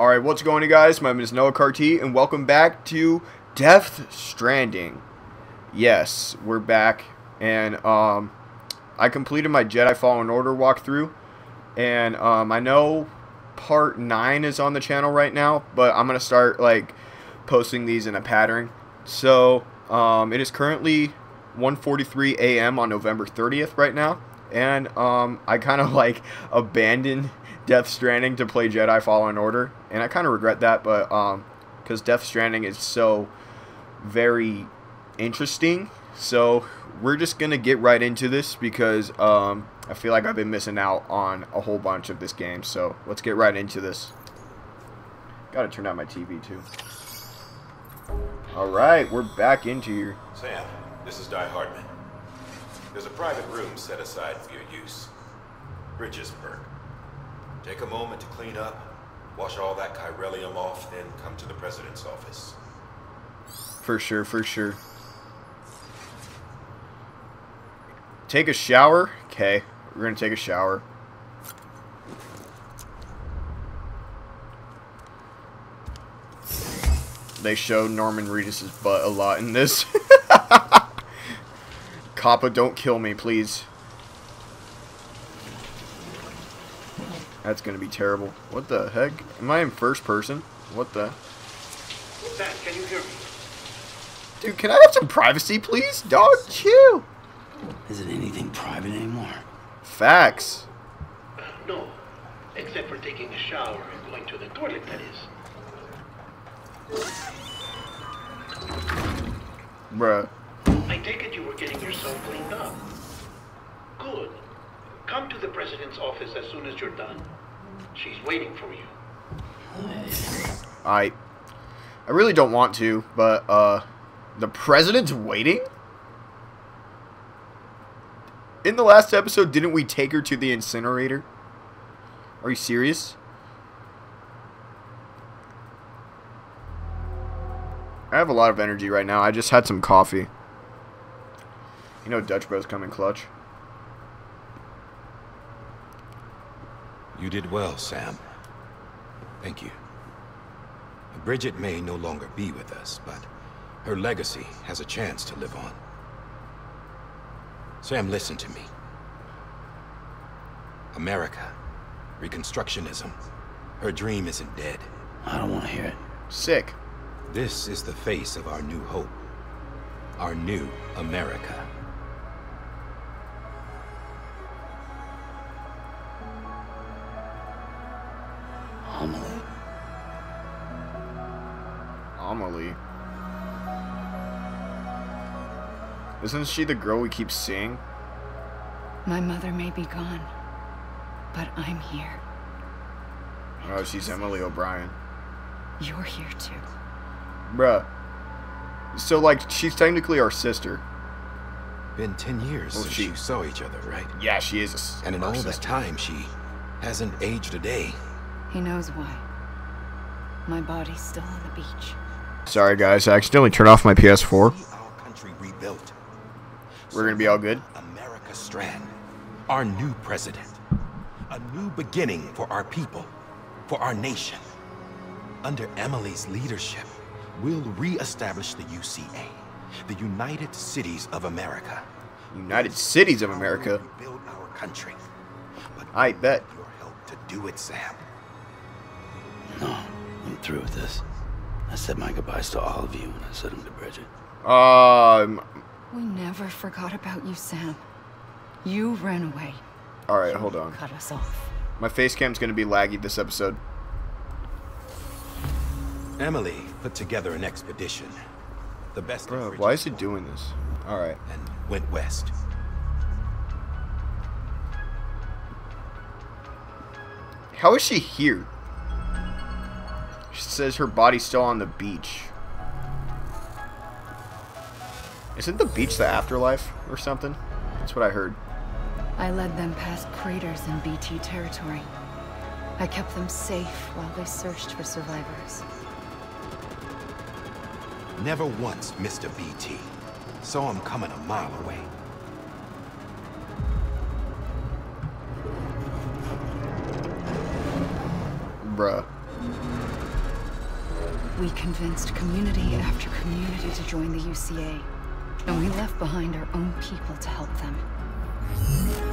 Alright, what's going on, you guys? My name is Noah Cartee, and welcome back to Death Stranding. Yes, we're back, and I completed my Jedi Fallen Order walkthrough, and I know part 9 is on the channel right now, but I'm going to start, like, posting these in a pattern. So, it is currently 1:43 a.m. on November 30th right now, and I kind of, like, abandoned Death Stranding to play Jedi Fallen Order, and I kind of regret that, but because Death Stranding is so very interesting, so we're just gonna get right into this because I feel like I've been missing out on a whole bunch of this game, so let's get right into this. Gotta turn down my TV too. All right, we're back into here. Sam, this is Die Hardman. There's a private room set aside for your use, Bridgesburg. Take a moment to clean up, wash all that Chyrelium off, then come to the president's office. For sure, for sure. Take a shower? Okay, we're gonna take a shower. They show Norman Reedus's butt a lot in this. Coppa, don't kill me, please. That's gonna be terrible. What the heck? Am I in first person? What the? Sam, can you hear me? Dude, can I have some privacy, please? Dog, chill. Isn't anything private anymore? Facts. No, except for taking a shower and going to the toilet, that is. Bruh. I take it you were getting yourself cleaned up. Good. Come to the president's office as soon as you're done. She's waiting for you. I really don't want to, but the president's waiting? In the last episode, didn't we take her to the incinerator? Are you serious? I have a lot of energy right now. I just had some coffee. You know Dutch Bros come in clutch. You did well, Sam. Thank you. Bridget may no longer be with us, but her legacy has a chance to live on. Sam, listen to me. America, Reconstructionism, her dream isn't dead. I don't want to hear it. Sick. This is the face of our new hope, our new America. Amelie. Isn't she the girl we keep seeing? My mother may be gone, but I'm here. Oh, she's Emily O'Brien. You're here too. Bruh. So, like, she's technically our sister. Been 10 years since you saw each other, right? Yeah, she is a sister. And in all that time, she hasn't aged a day. He knows why. My body's still on the beach. Sorry, guys. I accidentally turned off my PS4. Our country rebuilt. We're gonna be all good. America Strand. Our new president. A new beginning for our people. For our nation. Under Emily's leadership, we'll reestablish the UCA. The United Cities of America. United Cities of America? We'll rebuild our country. But I bet. Your help to do it, Sam. No. I'm through with this. I said my goodbyes to all of you when I said them to Bridget. We never forgot about you, Sam. You ran away. All right, hold on. Cut us off. My face cam's going to be laggy this episode. Emily put together an expedition. The best. Bro, why is it doing this? All right. And went west. How is she here? She says her body's still on the beach. Isn't the beach the afterlife or something? That's what I heard. I led them past craters in BT territory. I kept them safe while they searched for survivors. Never once missed a BT. Saw him coming a mile away. Bruh. We convinced community after community to join the UCA, and we left behind our own people to help them.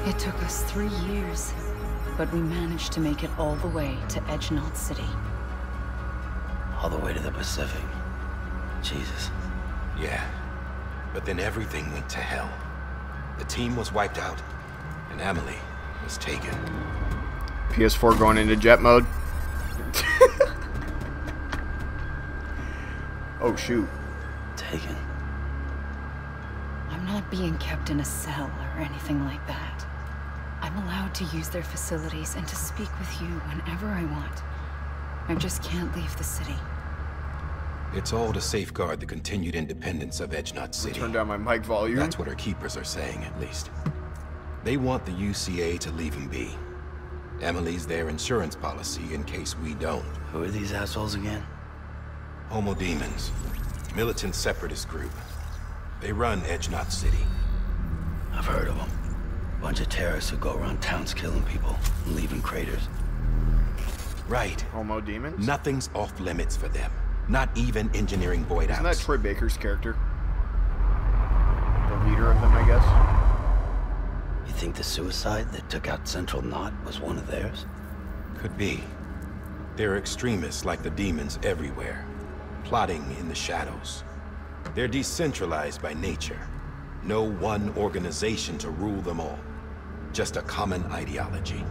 It took us 3 years, but we managed to make it all the way to Edge Knot City. All the way to the Pacific. Jesus. Yeah, but then everything went to hell. The team was wiped out, and Amelie was taken. PS4 going into jet mode. Oh shoot. Taken. I'm not being kept in a cell or anything like that. I'm allowed to use their facilities and to speak with you whenever I want. I just can't leave the city. It's all to safeguard the continued independence of Edge Knot City. Turn down my mic volume. That's what our keepers are saying, at least. They want the UCA to leave him be. Emily's their insurance policy in case we don't. Who are these assholes again? Homo Demons. Militant separatist group. They run Edge Knot City. I've heard of them. Bunch of terrorists who go around towns killing people and leaving craters. Right. Homo Demons? Nothing's off limits for them. Not even engineering void outs. Isn't that Troy Baker's character? The leader of them, I guess? You think the suicide that took out Central Knot was one of theirs? Could be. There are extremists like the demons everywhere, plotting in the shadows. They're decentralized by nature. No one organization to rule them all. Just a common ideology.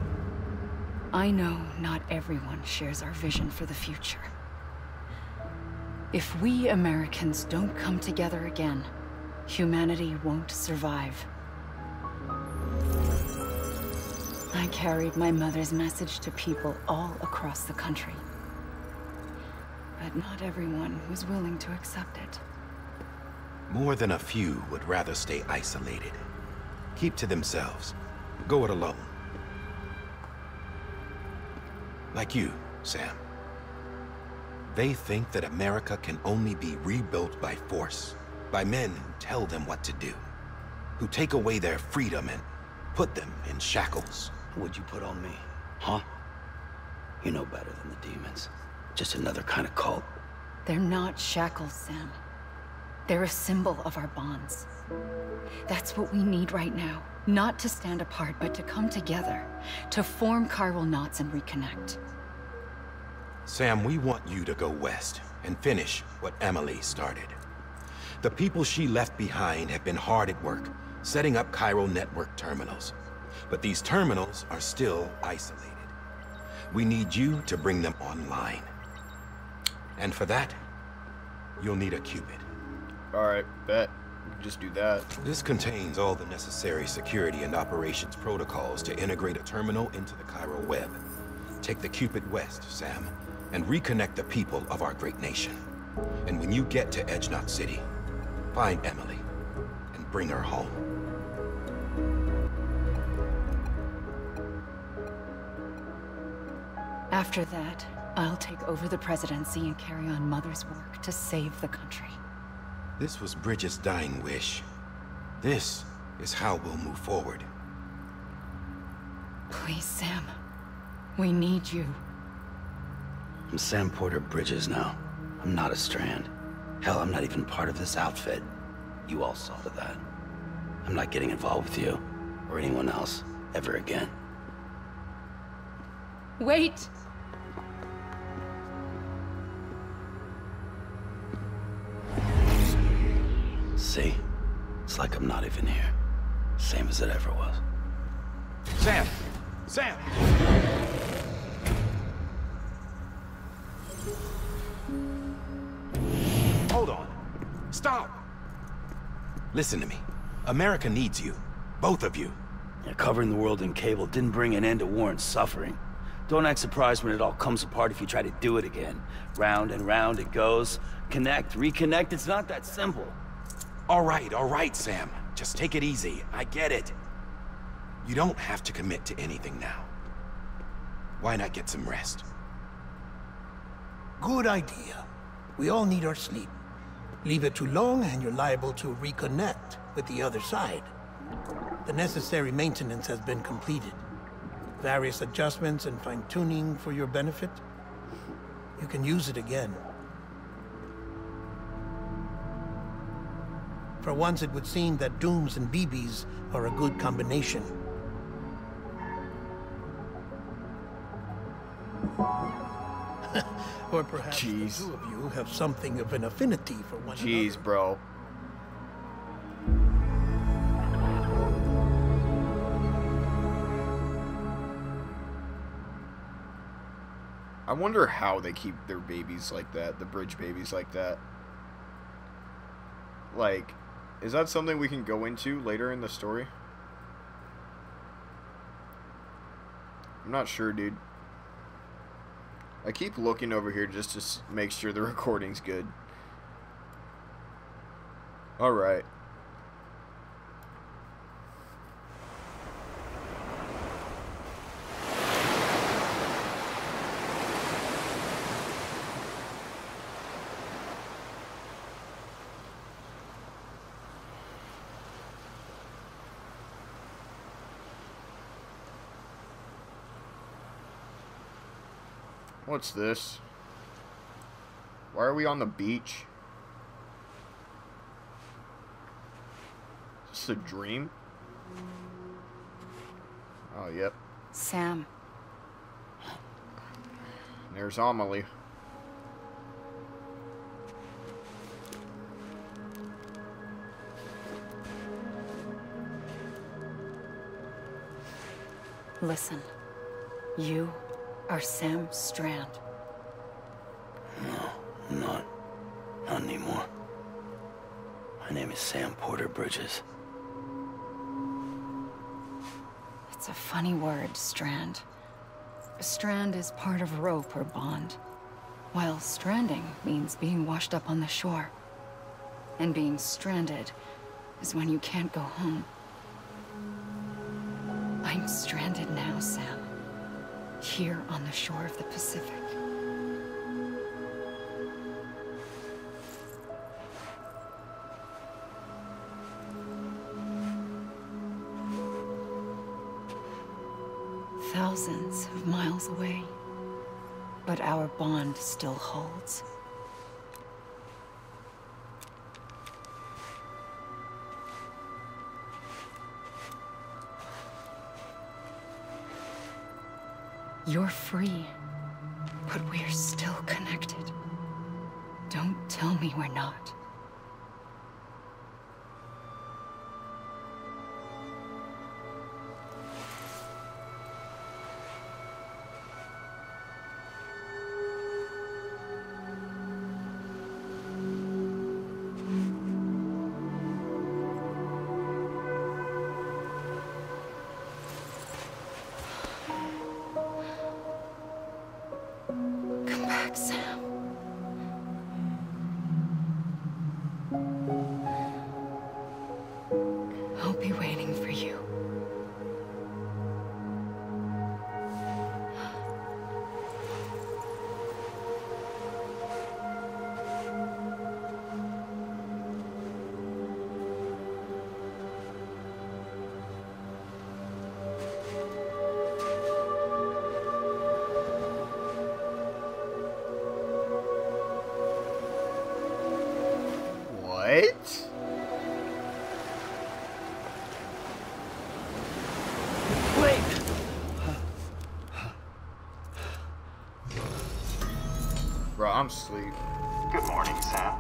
I know not everyone shares our vision for the future. If we Americans don't come together again, humanity won't survive. I carried my mother's message to people all across the country. But not everyone was willing to accept it. More than a few would rather stay isolated. Keep to themselves. Go it alone. Like you, Sam. They think that America can only be rebuilt by force. By men who tell them what to do. Who take away their freedom and put them in shackles. What'd you put on me? Huh? You know better than the demons. Just another kind of cult. They're not shackles, Sam. They're a symbol of our bonds. That's what we need right now. Not to stand apart, but to come together. To form chiral knots and reconnect. Sam, we want you to go west and finish what Amelie started. The people she left behind have been hard at work, setting up chiral network terminals. But these terminals are still isolated. We need you to bring them online. And for that, you'll need a Cupid. Alright, bet. Just do that. This contains all the necessary security and operations protocols to integrate a terminal into the chiral web. Take the Cupid west, Sam, and reconnect the people of our great nation. And when you get to Edge Knot City, find Emily and bring her home. After that, I'll take over the presidency and carry on Mother's work to save the country. This was Bridges' dying wish. This is how we'll move forward. Please, Sam. We need you. I'm Sam Porter Bridges now. I'm not a strand. Hell, I'm not even part of this outfit. You all saw to that. I'm not getting involved with you, or anyone else, ever again. Wait! See? It's like I'm not even here. Same as it ever was. Sam! Sam! Hold on. Stop! Listen to me. America needs you. Both of you. Yeah, covering the world in cable didn't bring an end to war and suffering. Don't act surprised when it all comes apart if you try to do it again. Round and round it goes. Connect, reconnect, it's not that simple. All right, Sam. Just take it easy. I get it. You don't have to commit to anything now. Why not get some rest? Good idea. We all need our sleep. Leave it too long and you're liable to reconnect with the other side. The necessary maintenance has been completed. Various adjustments and fine-tuning for your benefit. You can use it again. For once, it would seem that Dooms and BBs are a good combination. Or perhaps the two of you have something of an affinity for one another. Jeez, bro. I wonder how they keep their babies like that, the bridge babies like that. Like, is that something we can go into later in the story? I'm not sure, dude. I keep looking over here just to make sure the recording's good. Alright. What's this? Why are we on the beach? Is this a dream? Oh, yep. Sam. There's Amelie. Listen, you are Sam Strand. No, I'm not. Not anymore. My name is Sam Porter Bridges. It's a funny word, strand. A strand is part of rope or bond, while stranding means being washed up on the shore. And being stranded is when you can't go home. I'm stranded now, Sam. Here on the shore of the Pacific. Thousands of miles away, but our bond still holds. You're free, but we're still connected. Don't tell me we're not. I'm asleep. Good morning, Sam.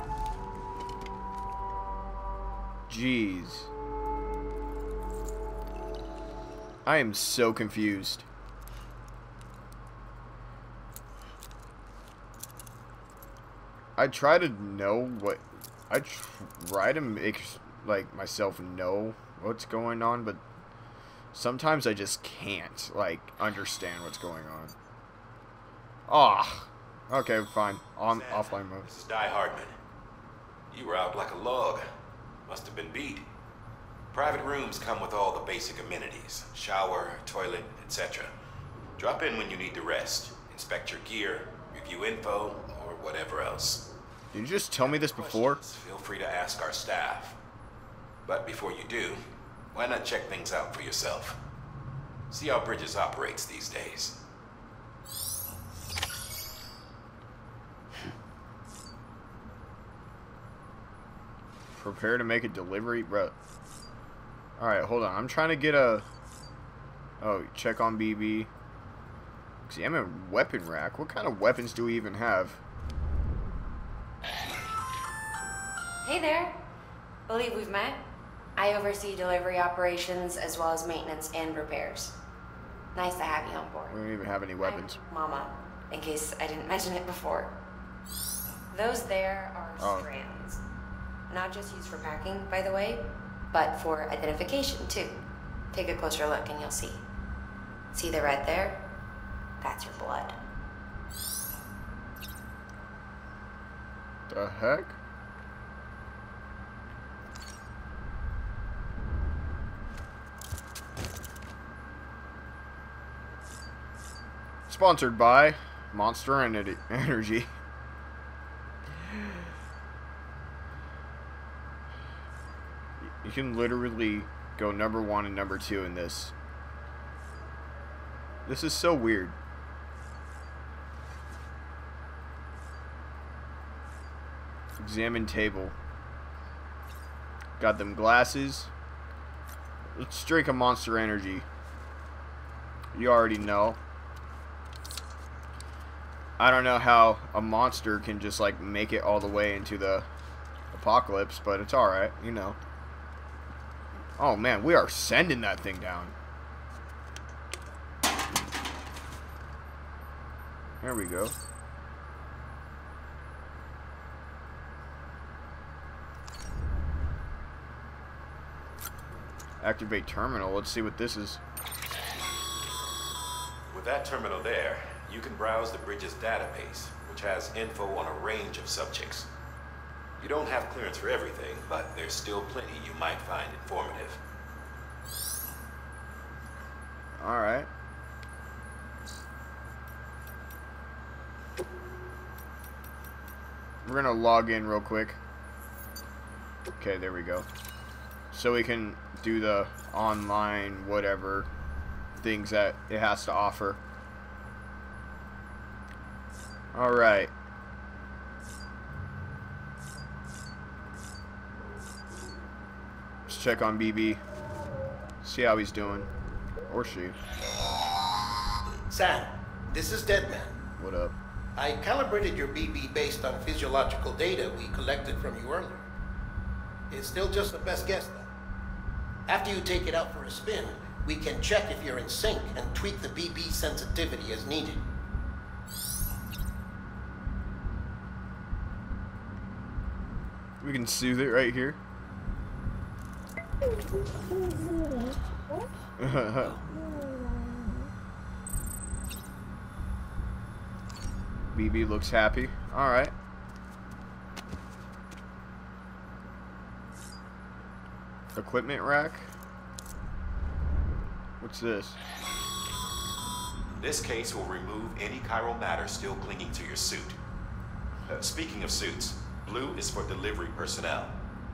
Jeez. I am so confused. I try to know what... I try to make, like, myself know what's going on, but sometimes I just can't, like, understand what's going on. Ah. Okay, fine. On offline mode. This is Die Hardman. You were out like a log. Must have been beat. Private rooms come with all the basic amenities. Shower, toilet, etc. Drop in when you need to rest. Inspect your gear, review info, or whatever else. Did you just tell me this before? Feel free to ask our staff. But before you do, why not check things out for yourself? See how Bridges operates these days. Prepare to make a delivery, bro. Alright, hold on. I'm trying to get a... Oh, check on BB. Examine weapon rack. What kind of weapons do we even have? Hey there. Believe we've met. I oversee delivery operations as well as maintenance and repairs. Nice to have you on board. We don't even have any weapons. I'm Mama, in case I didn't mention it before. Those there are strands. Not just used for packing, by the way, but for identification too. Take a closer look and you'll see. See the red there? That's your blood. The heck? Sponsored by Monster Energy. You can literally go number one and number two in this. This is so weird. Examine table. Got them glasses. Let's drink a Monster Energy. You already know. I don't know how a monster can just like make it all the way into the apocalypse, but it's alright, you know. Oh man, we are sending that thing down. There we go. Activate terminal. Let's see what this is. With that terminal there, you can browse the Bridges database, which has info on a range of subjects. You don't have clearance for everything, but there's still plenty you might find informative. Alright. We're gonna log in real quick. Okay, there we go. So we can do the online whatever things that it has to offer. Alright. Let's check on BB. See how he's doing. Or she. Sam, this is Deadman. What up? I calibrated your BB based on physiological data we collected from you earlier. It's still just the best guess, though. After you take it out for a spin, we can check if you're in sync and tweak the BB sensitivity as needed. We can soothe it right here. BB looks happy. Alright. Equipment rack. What's this? This case will remove any chiral matter still clinging to your suit. Speaking of suits, blue is for delivery personnel,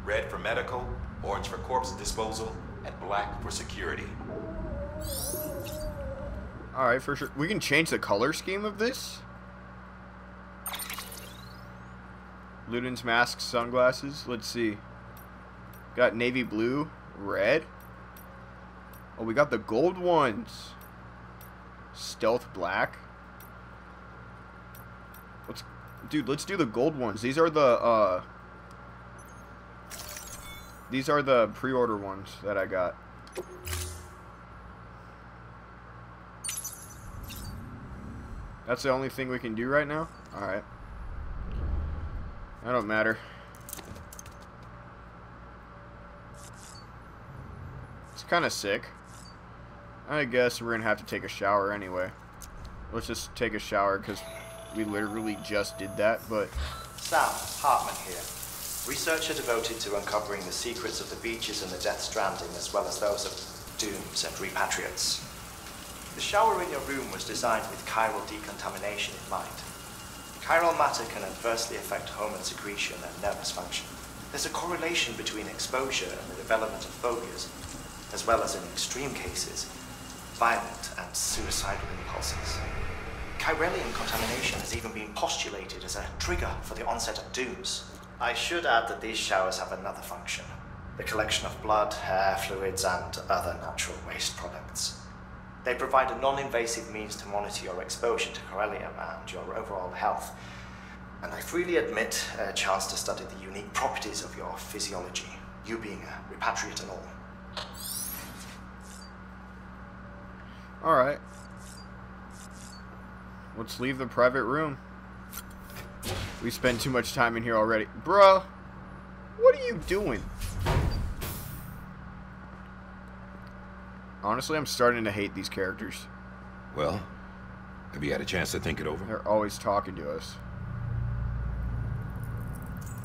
red for medical, orange for corpse disposal, and black for security. Alright, for sure. We can change the color scheme of this? Luden's mask, sunglasses. Let's see. Got navy blue, red. Oh, we got the gold ones. Stealth black. Let's do the gold ones. These are the pre-order ones that I got. That's the only thing we can do right now? Alright. That don't matter. It's kind of sick. I guess we're going to have to take a shower anyway. Let's just take a shower because we literally just did that, but... Sam Hartman here. Researcher devoted to uncovering the secrets of the beaches and the Death Stranding, as well as those of Dooms and Repatriates. The shower in your room was designed with chiral decontamination in mind. Chiral matter can adversely affect hormone secretion and nervous function. There's a correlation between exposure and the development of phobias, as well as, in extreme cases, violent and suicidal impulses. Chyrelium contamination has even been postulated as a trigger for the onset of Dooms, I should add that these showers have another function. The collection of blood, hair, fluids, and other natural waste products. They provide a non-invasive means to monitor your exposure to Cyrelium and your overall health. And I freely admit a chance to study the unique properties of your physiology, you being a repatriate and all. Alright. Let's leave the private room. We spent too much time in here already. Bruh, what are you doing? Honestly, I'm starting to hate these characters. Well, have you had a chance to think it over? They're always talking to us.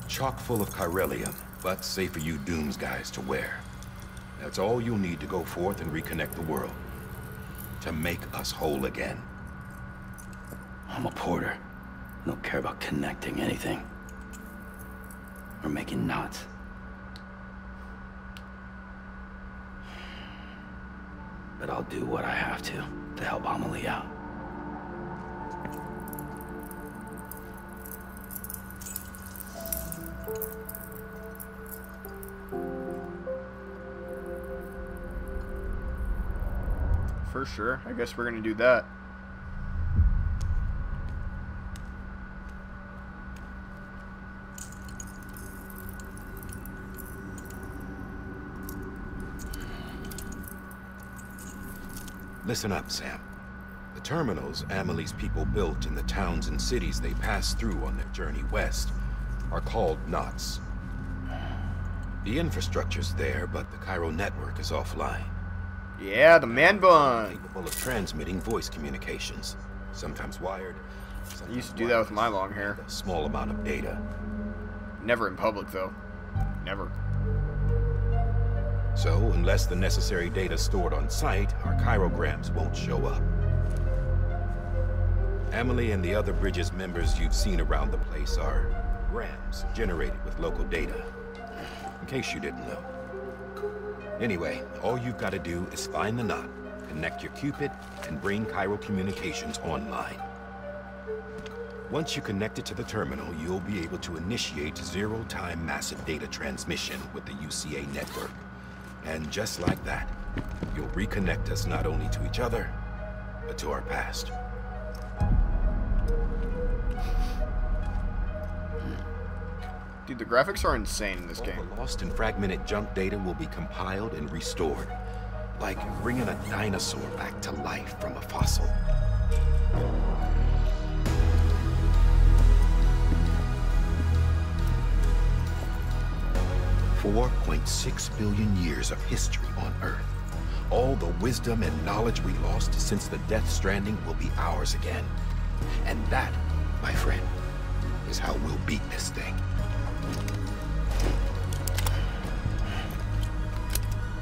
Chock full of Cyrelium, but safe for you Dooms guys to wear. That's all you'll need to go forth and reconnect the world. To make us whole again. I'm a porter. I don't care about connecting anything. Or making knots. But I'll do what I have to help Amelie out. For sure. I guess we're gonna do that. Listen up, Sam. The terminals Amelie's people built in the towns and cities they passed through on their journey west are called knots. The infrastructure's there, but the Chiral Network is offline. Yeah, the man bun. Capable of transmitting voice communications, sometimes wired. Sometimes I used to do that with my long hair. A small amount of data. Never in public, though. Never. So, unless the necessary data stored on site, our chirograms won't show up. Amelie and the other Bridges members you've seen around the place are grams generated with local data, in case you didn't know. Anyway, all you've got to do is find the knot, connect your Cupid, and bring chiral communications online. Once you connect it to the terminal, you'll be able to initiate zero-time massive data transmission with the UCA network. And just like that, you'll reconnect us not only to each other, but to our past. Dude, the graphics are insane in this game. All the lost and fragmented junk data will be compiled and restored, like bringing a dinosaur back to life from a fossil. $4.6 billion years of history on Earth. All the wisdom and knowledge we lost since the Death Stranding will be ours again. And that, my friend, is how we'll beat this thing.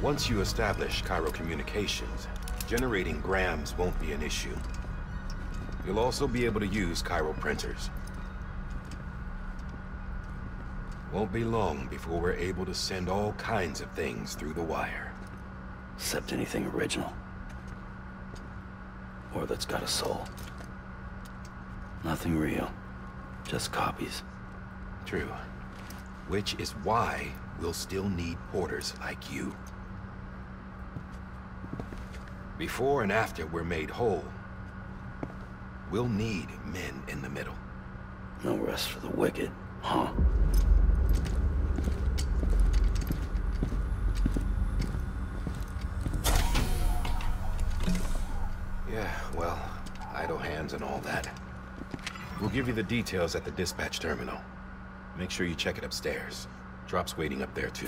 Once you establish chiral communications, generating grams won't be an issue. You'll also be able to use chiral printers. Won't be long before we're able to send all kinds of things through the wire. Except anything original. Or that's got a soul. Nothing real. Just copies. True. Which is why we'll still need porters like you. Before and after we're made whole, we'll need men in the middle. No rest for the wicked, huh? Yeah, well, idle hands and all that. We'll give you the details at the dispatch terminal. Make sure you check it upstairs. Drop's waiting up there, too.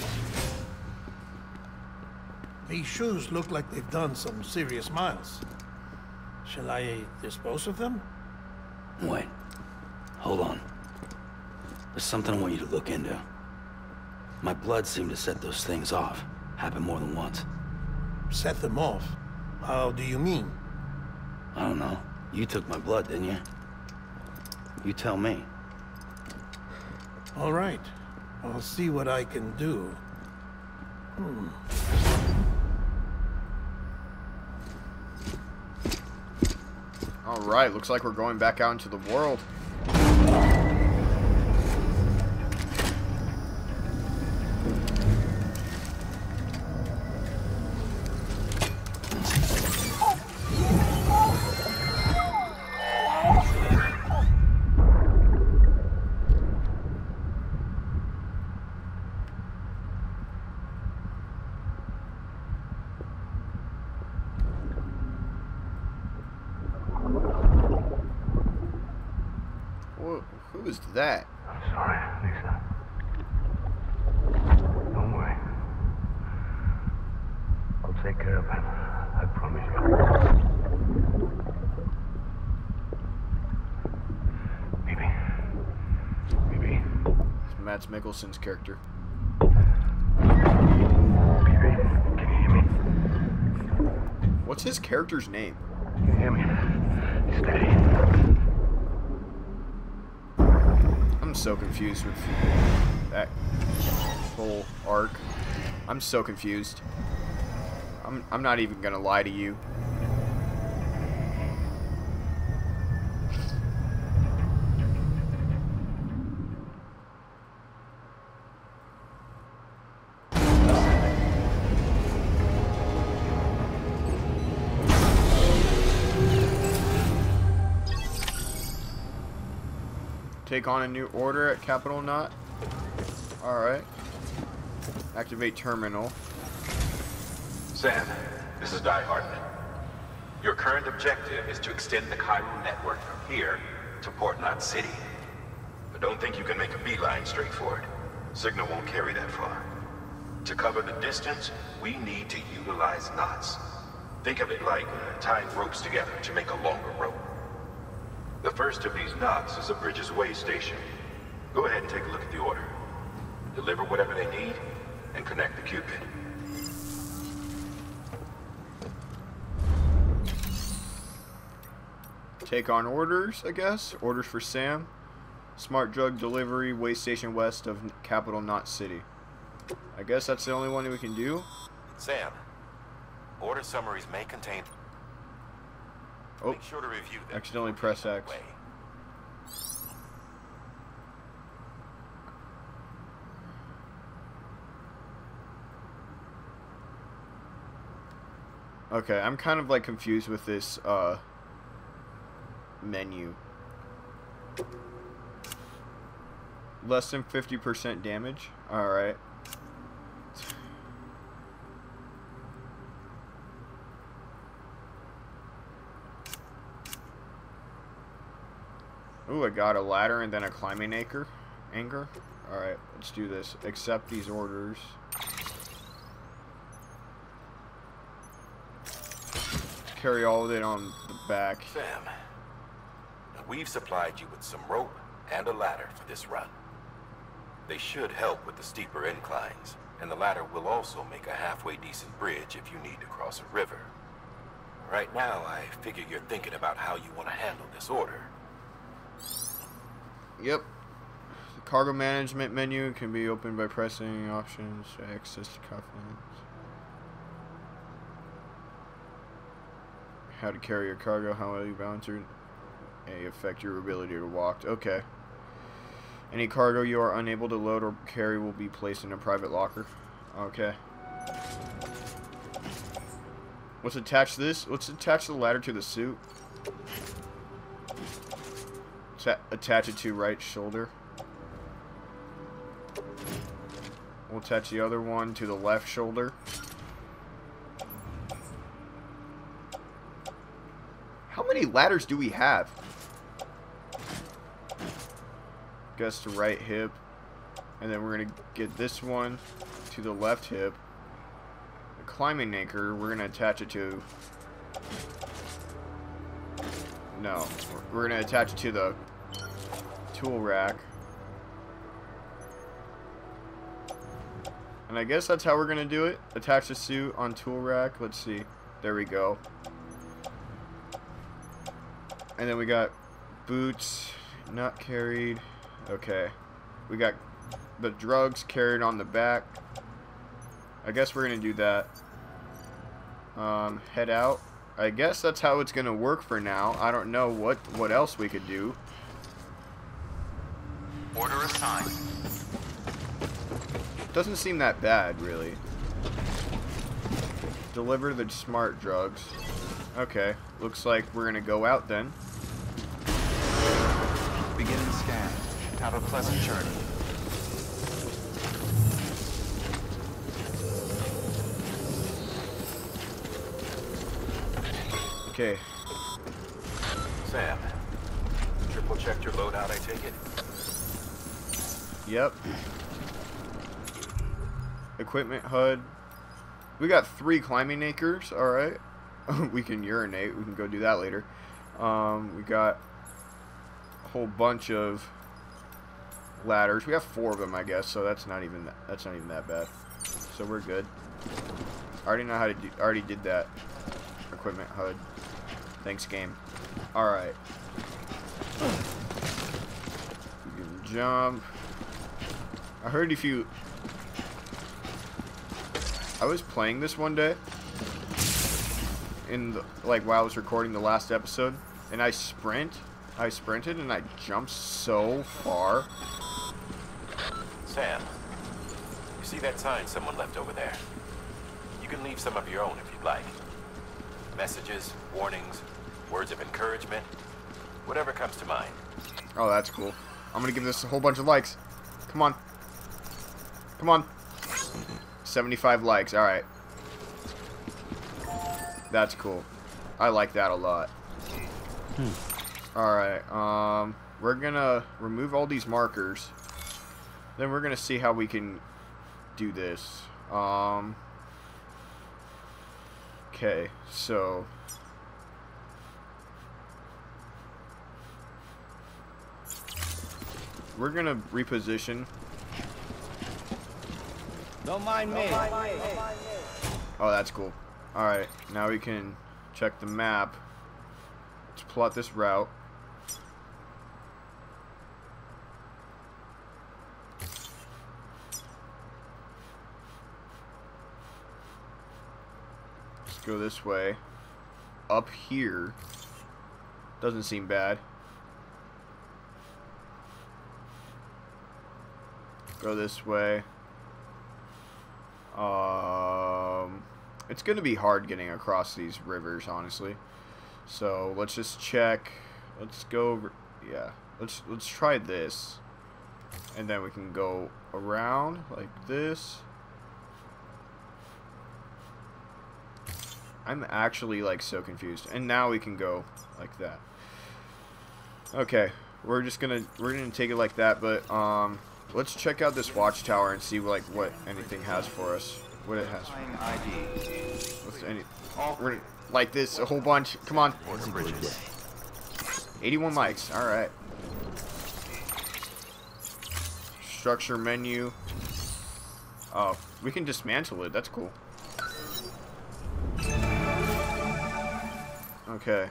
These shoes look like they've done some serious miles. Shall I dispose of them? Wait. Hold on. There's something I want you to look into. My blood seemed to set those things off. Happened more than once. Set them off? How do you mean? I don't know. You took my blood, didn't you? You tell me. All right. I'll see what I can do. All right. Looks like we're going back out into the world. was that? I'm sorry, Lisa. Don't worry. I'll take care of him. I promise you. BB. It's Mads Mikkelsen's character. BB, can you hear me? What's his character's name? Can you hear me? Steady. I'm so confused with that whole arc. I'm so confused. I'm not even gonna lie to you. Take on a new order at Capital Knot. Alright. Activate terminal. Sam, this is Die Hardman. Your current objective is to extend the Chiral Network from here to Fort Knot City. But don't think you can make a beeline straight for it. Signal won't carry that far. To cover the distance, we need to utilize knots. Think of it like tying ropes together to make a longer rope. The first of these knots is a Bridges way station. Go ahead and take a look at the order. Deliver whatever they need, and connect the Cupid. Take on orders, I guess. Orders for Sam. Smart drug delivery, way station west of Capital Knot City. I guess that's the only one we can do. Sam, order summaries may contain... Oh, make sure to review them. Accidentally press X. Okay, I'm kind of like confused with this menu. Less than 50% damage. All right. Ooh, I got a ladder and then a climbing anchor. Alright, let's do this. Accept these orders. Carry all of it on the back. Sam, we've supplied you with some rope and a ladder for this run. They should help with the steeper inclines, and the ladder will also make a halfway decent bridge if you need to cross a river. Right now, I figure you're thinking about how you want to handle this order. Yep. The cargo management menu can be opened by pressing options to access the confidence. How to carry your cargo, how well you balance your may affect your ability to walk. Okay. Any cargo you are unable to load or carry will be placed in a private locker. Okay. Let's attach this. Let's attach the ladder to the suit. Attach it to right shoulder. We'll attach the other one to the left shoulder. How many ladders do we have? Guess the right hip. And then we're going to get this one to the left hip. The climbing anchor, we're going to attach it to... No. We're going to attach it to the tool rack. And I guess that's how we're going to do it. Attach the suit on tool rack. Let's see. There we go. And then we got boots not carried. Okay. We got the drugs carried on the back. I guess we're going to do that. Head out. I guess that's how it's going to work for now. I don't know what else we could do. Order assigned. Doesn't seem that bad, really. Deliver the smart drugs. Okay, looks like we're going to go out then. Begin the scan. Have a pleasant journey. Okay. Sam, triple checked your loadout, I take it? Yep. Equipment HUD. We got 3 climbing anchors. All right. We can urinate. We can go do that later. We got a whole bunch of ladders. We have 4 of them, I guess. So that's not even that bad. So we're good. I already know how to do. I already did that. Equipment HUD. Thanks, game. All right. You can jump. I heard if you. I was playing this one day, in the, like while I was recording the last episode, and I sprinted, and I jumped so far. Sam, you see that sign someone left over there? You can leave some of your own if you'd like. Messages, warnings, words of encouragement, whatever comes to mind. Oh, that's cool. I'm gonna give this a whole bunch of likes. Come on. Come on. 75 likes, alright. That's cool. I like that a lot. Alright, we're gonna remove all these markers. Then we're gonna see how we can do this. Okay, so... we're gonna reposition... Don't mind me. Oh, that's cool. Alright, now we can check the map. Let's plot this route. Let's go this way. Up here. Doesn't seem bad. Go this way. It's gonna be hard getting across these rivers, honestly. So let's just check. Let's go over. Yeah, let's try this, and then we can go around like this. I'm actually like so confused. And now we can go like that. Okay, we're gonna take it like that, but let's check out this watchtower and see like what anything has for us. What it has. What's any? We're gonna like this a whole bunch. Come on. 81 likes. All right. Structure menu. Oh, we can dismantle it. That's cool. Okay.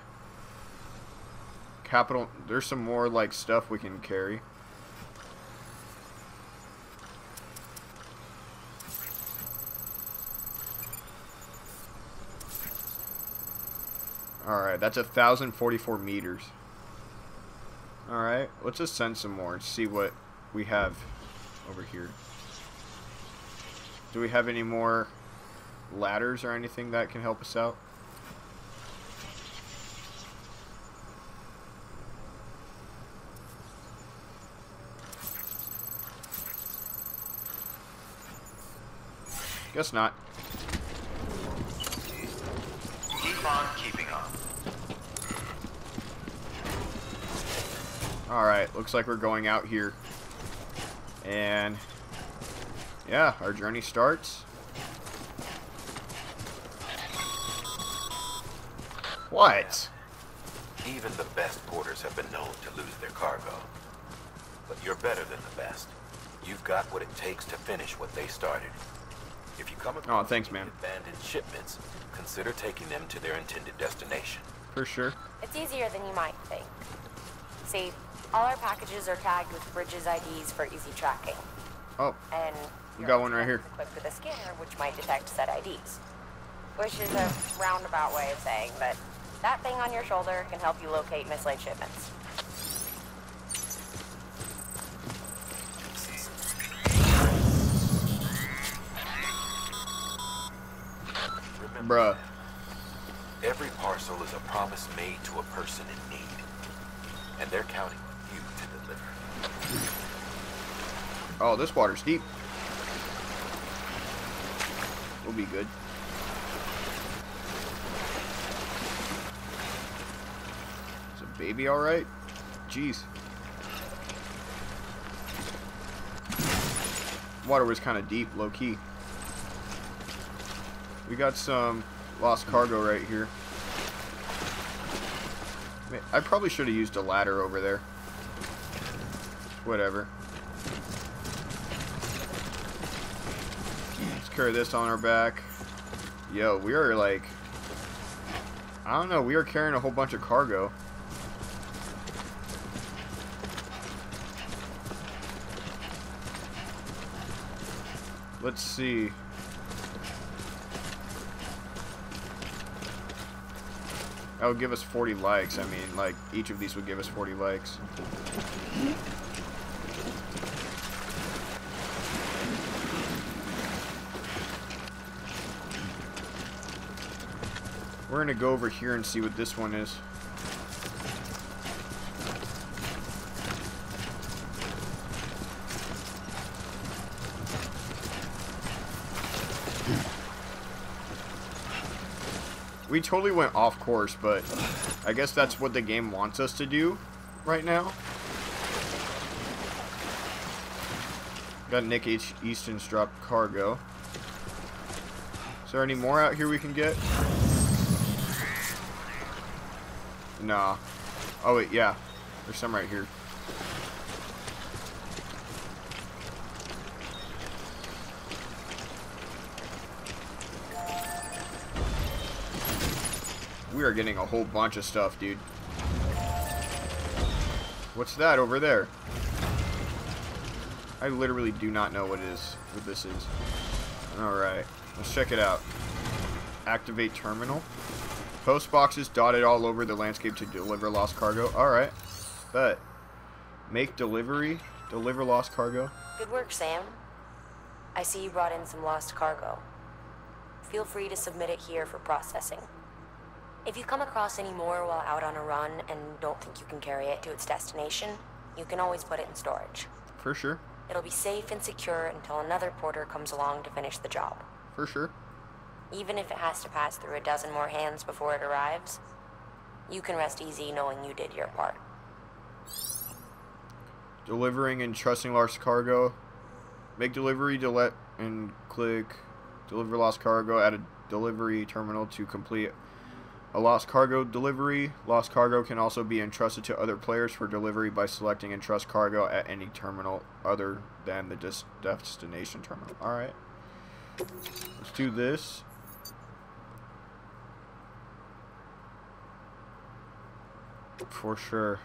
Capital. There's some more like stuff we can carry. Alright, that's 1,044 meters. Alright, let's just send some more and see what we have over here. Do we have any more ladders or anything that can help us out? Guess not. Keep on keeping on. Alright, looks like we're going out here. And yeah, our journey starts. What? Even the best porters have been known to lose their cargo. But you're better than the best. You've got what it takes to finish what they started. If you come across abandoned shipments, consider taking them to their intended destination. For sure. It's easier than you might think. See, all our packages are tagged with Bridges IDs for easy tracking. Oh. And we got one right here. Equipped with a scanner, which might detect said IDs. Which is a roundabout way of saying that that thing on your shoulder can help you locate mislaid shipments. Bruh. Every parcel is a promise made to a person in need, and they're counting on you to deliver. Oh, this water's deep. We'll be good. Is a baby all right? Jeez. water was kind of deep, low-key. We got some lost cargo right here. I probably should have used a ladder over there. Whatever. Let's carry this on our back. Yo, we are like... I don't know, we are carrying a whole bunch of cargo. Let's see. That would give us 40 likes. I mean, like, each of these would give us 40 likes. We're gonna go over here and see what this one is. We totally went off course, but I guess that's what the game wants us to do right now. Got Nick H. Easton's dropped cargo. Is there any more out here we can get? Nah. Oh wait, yeah. There's some right here. We are getting a whole bunch of stuff, dude. What's that over there? I literally do not know what it is, what this is. Alright, let's check it out. Activate terminal. Post boxes dotted all over the landscape to deliver lost cargo. Alright, but make delivery, deliver lost cargo. Good work, Sam. I see you brought in some lost cargo. Feel free to submit it here for processing. If you come across any more while out on a run and don't think you can carry it to its destination, you can always put it in storage. For sure. It'll be safe and secure until another porter comes along to finish the job. For sure. Even if it has to pass through a dozen more hands before it arrives, you can rest easy knowing you did your part. Delivering and trusting lost cargo. Make delivery, delete, and click deliver lost cargo at a delivery terminal to complete a lost cargo delivery. Lost cargo can also be entrusted to other players for delivery by selecting entrust cargo at any terminal other than the destination terminal. Alright. Let's do this. For sure.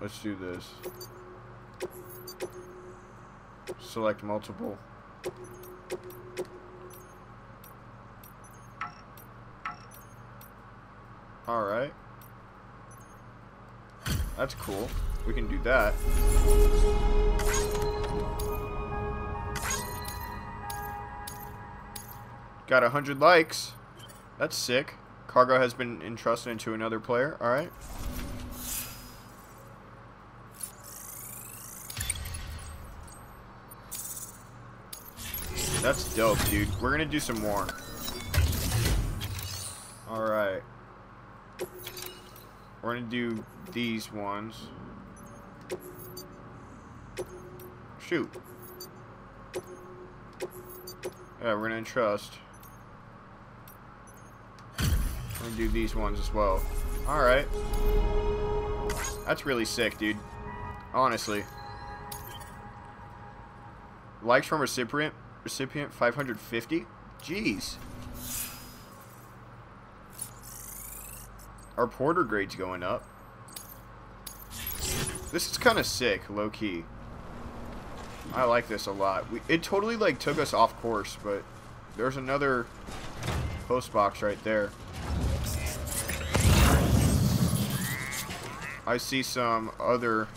Let's do this. Select multiple. Alright. That's cool. We can do that. Got 100 likes. That's sick. Cargo has been entrusted to another player. Alright. That's dope, dude. We're gonna do some more. Alright. We're gonna do these ones. Shoot. Yeah, we're gonna entrust. We're gonna do these ones as well. Alright. That's really sick, dude. Honestly. Likes from recipient 550? Jeez. Our porter grade's going up. This is kind of sick, low-key. I like this a lot. It totally, like, took us off course, but there's another post box right there. I see some other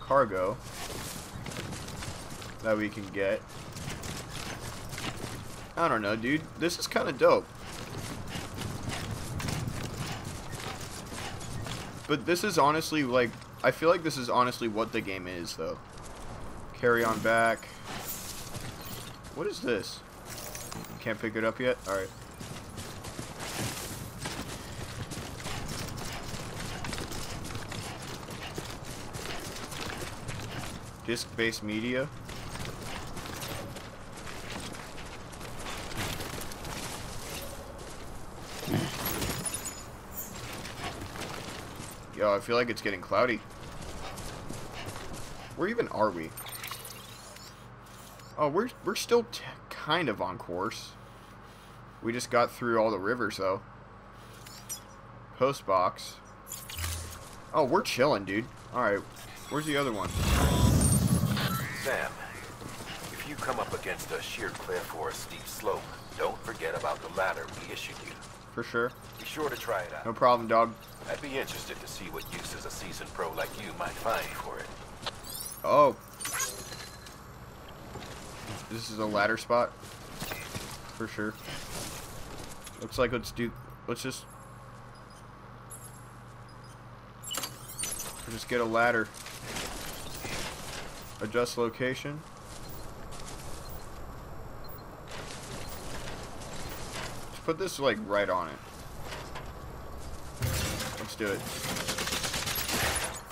cargo that we can get. I don't know, dude. This is kind of dope. But this is honestly, like, I feel like this is honestly what the game is, though. Carry on back. What is this? Can't pick it up yet? Alright. Disc-based media. I feel like it's getting cloudy. Where even are we? Oh, we're still kind of on course. We just got through all the rivers, though. Post box. Oh, we're chilling, dude. Alright, where's the other one? Sam, if you come up against a sheer cliff or a steep slope, don't forget about the ladder we issued you. For sure. Be sure to try it out. No problem, dog. I'd be interested to see what uses a seasoned pro like you might find for it. Oh. This is a ladder spot. For sure. Looks like let's just get a ladder. Adjust location. Let's put this like right on it. Let's do it.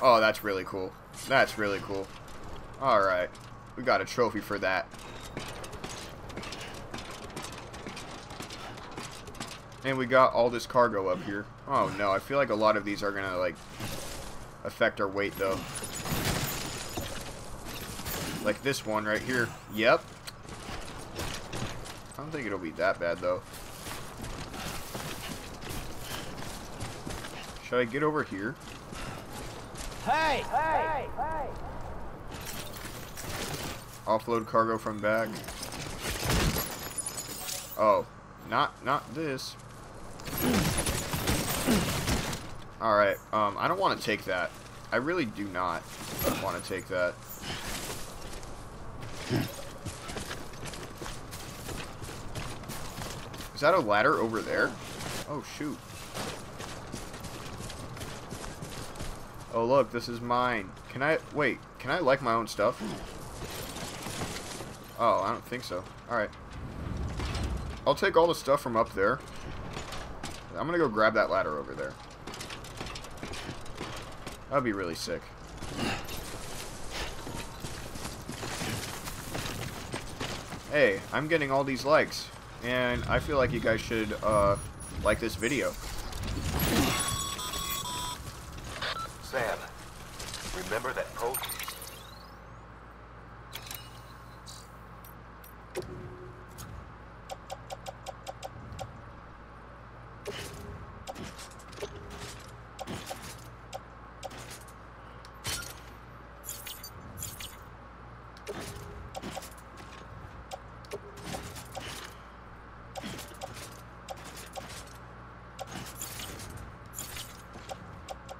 Oh, that's really cool. That's really cool. Alright. We got a trophy for that. And we got all this cargo up here. Oh no, I feel like a lot of these are gonna like affect our weight though. Like this one right here. Yep. I don't think it'll be that bad though. Should I get over here? Hey! Hey! Hey! Offload cargo from bag. Oh, not this. Alright, I don't want to take that. I really do not want to take that. Is that a ladder over there? Oh, shoot. Oh, look, this is mine. Can I... Wait, can I like my own stuff? Oh, I don't think so. Alright. I'll take all the stuff from up there. I'm gonna go grab that ladder over there. That'd be really sick. Hey, I'm getting all these likes, and I feel like you guys should like this video. Sam, remember that post?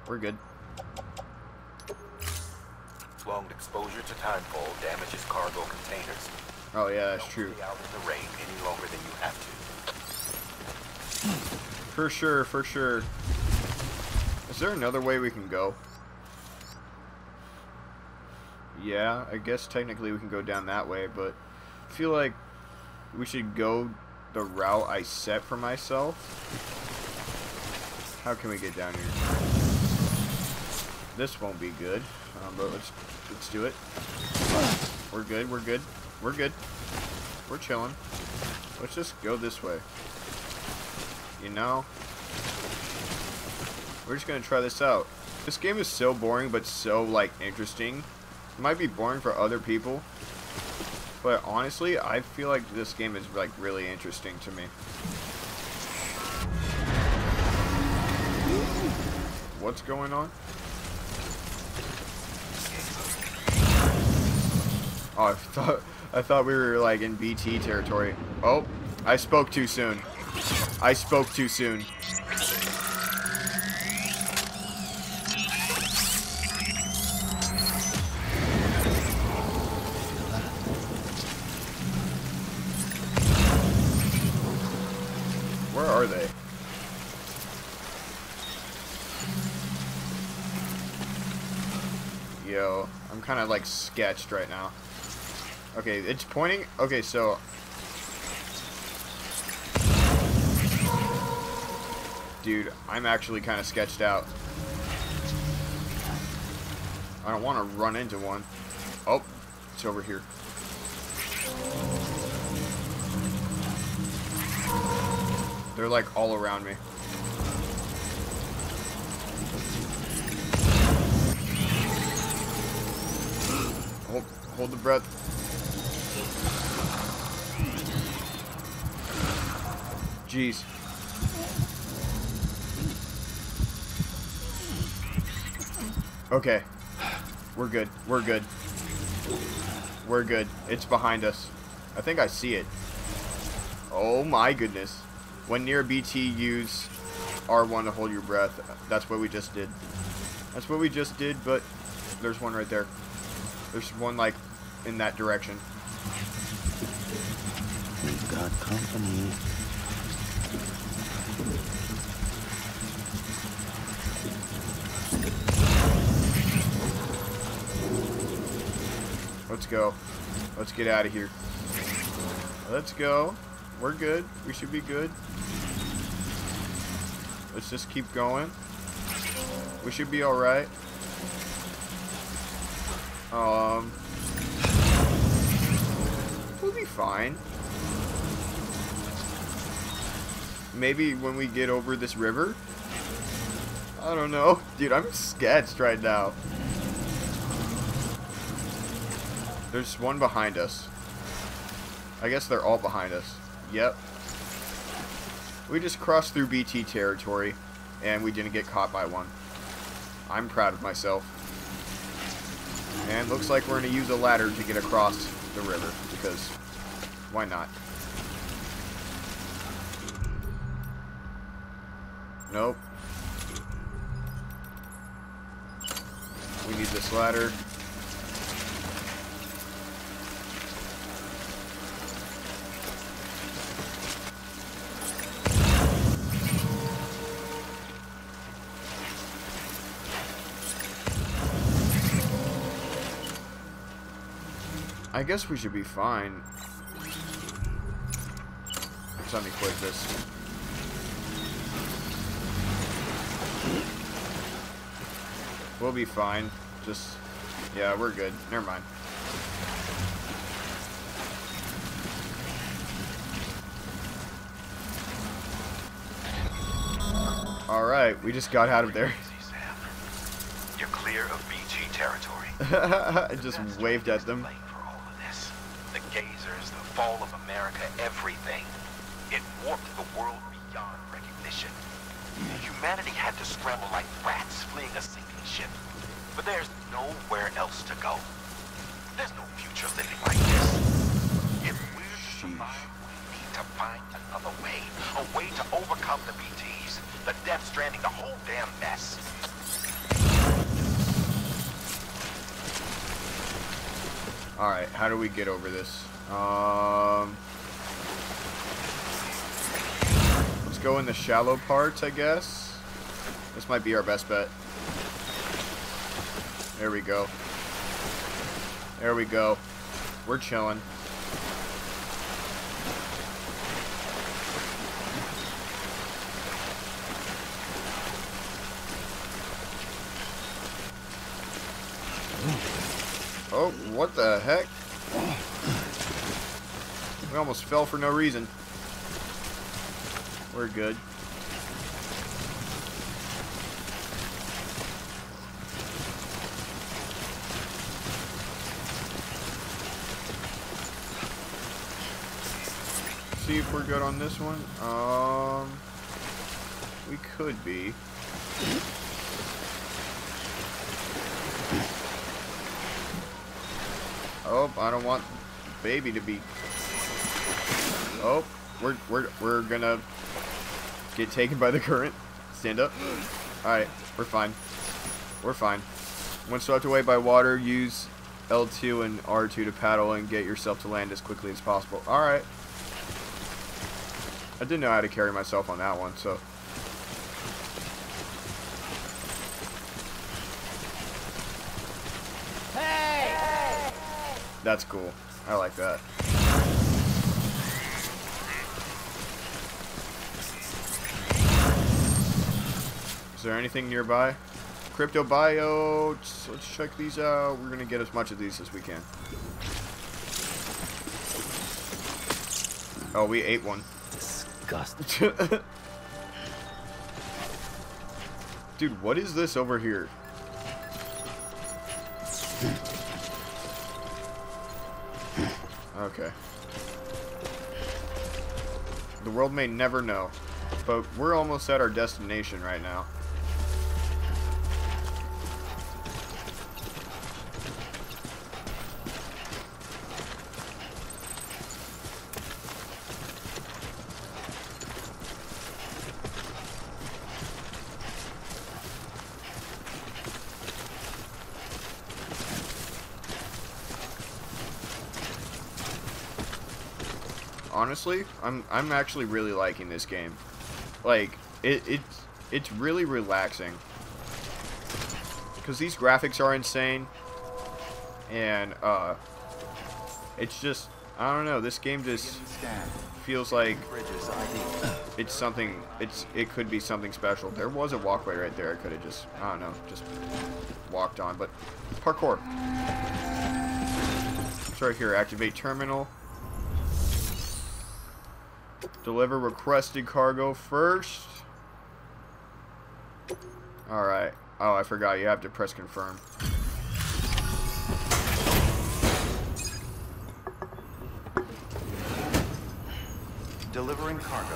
We're good. Long exposure to Timefall damages cargo containers. Oh yeah, that's true. Out in the rain any longer than you have to. For sure, for sure. Is there another way we can go? Yeah, I guess technically we can go down that way, but I feel like we should go the route I set for myself. How can we get down here? This won't be good, but let's do it. We're good, we're good, we're good. We're chilling. Let's just go this way. You know? We're just gonna try this out. This game is so boring, but so, like, interesting. It might be boring for other people, but honestly, I feel like this game is, like, really interesting to me. What's going on? Oh, I thought we were like in BT territory. Oh, I spoke too soon. I spoke too soon. Where are they? Yo, I'm kind of like sketched right now. Okay, it's pointing. Okay, so dude, I'm actually kind of sketched out. I don't want to run into one. Oh, it's over here. They're like all around me. Hold the breath. Jeez. Okay. We're good. We're good. We're good. It's behind us. I think I see it. Oh my goodness. When near BT, use R1 to hold your breath. That's what we just did. That's what we just did, but there's one right there. There's one, like, in that direction. We've got company. Let's go. Let's get out of here. Let's go. We're good. We should be good. Let's just keep going. We should be alright. We'll be fine. Maybe when we get over this river? I don't know. Dude, I'm sketched right now. There's one behind us. I guess they're all behind us. Yep. We just crossed through BT territory, and we didn't get caught by one. I'm proud of myself. And looks like we're going to use a ladder to get across the river, because why not? Nope. We need this ladder. I guess we should be fine. Just let me quit this. We'll be fine. Just, yeah, we're good. Never mind. All right, we just got out of there. You're clear of BG territory. I just waved at them. Gazers, the fall of America, everything. It warped the world beyond recognition. Humanity had to scramble like rats fleeing a sinking ship. But there's nowhere else to go. There's no future living like this. If we're to survive, we need to find another way. A way to overcome the BTs, the Death Stranding, the whole damn mess. Alright, how do we get over this? Let's go in the shallow parts, I guess. This might be our best bet. There we go. There we go. We're chilling. Oh, what the heck? We almost fell for no reason. We're good. See if we're good on this one. We could be. Oh, I don't want baby to be. Oh, we're gonna get taken by the current. Stand up. All right, we're fine. We're fine. When swept away by water, use L2 and R2 to paddle and get yourself to land as quickly as possible. All right. I didn't know how to carry myself on that one, so. That's cool. I like that. Is there anything nearby? Cryptobiotes. Let's check these out. We're going to get as much of these as we can. Oh, we ate one. Disgusting. Dude, what is this over here? Okay. The world may never know, but we're almost at our destination right now. Honestly, I'm actually really liking this game. Like, it's really relaxing. Because these graphics are insane. And, it's just, I don't know, this game just feels like it's something, it could be something special. There was a walkway right there I could have just, I don't know, just walked on. But, parkour. It's right here, activate terminal. Deliver requested cargo first. Alright. Oh, I forgot. You have to press confirm. Delivering cargo.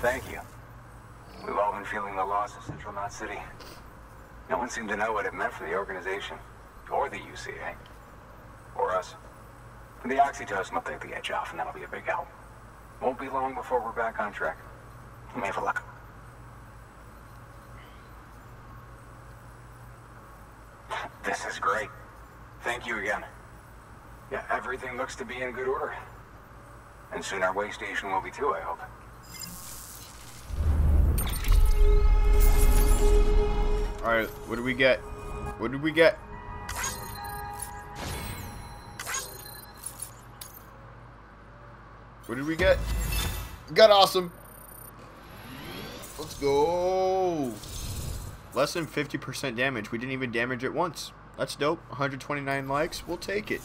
Thank you. We've all been feeling the loss of Central Knot City. No one seemed to know what it meant for the organization, or the UCA, or us. The oxytocin will take the edge off, and that'll be a big help. Won't be long before we're back on track. Let me have a look. This is great. Thank you again. Yeah, everything looks to be in good order. And soon our way station will be too, I hope. Alright, what did we get? What did we get? What did we get? We got awesome. Let's go. Less than 50% damage. We didn't even damage it once. That's dope. 129 likes. We'll take it.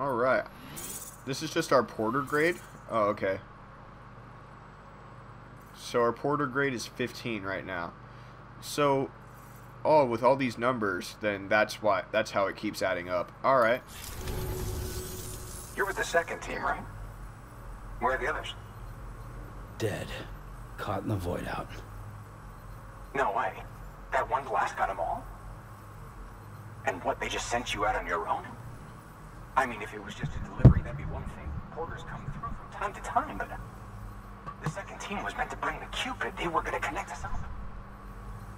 Alright. This is just our porter grade? Oh, okay. So our porter grade is 15 right now. So, oh, with all these numbers, then that's why, that's how it keeps adding up. All right. You're with the second team, right? Where are the others? Dead. Caught in the void out. No way. That one blast got them all? And what, they just sent you out on your own? I mean, if it was just a delivery, that'd be one thing. Porters come through from time to time, but the second team was meant to bring the Cupid. They were going to connect us up.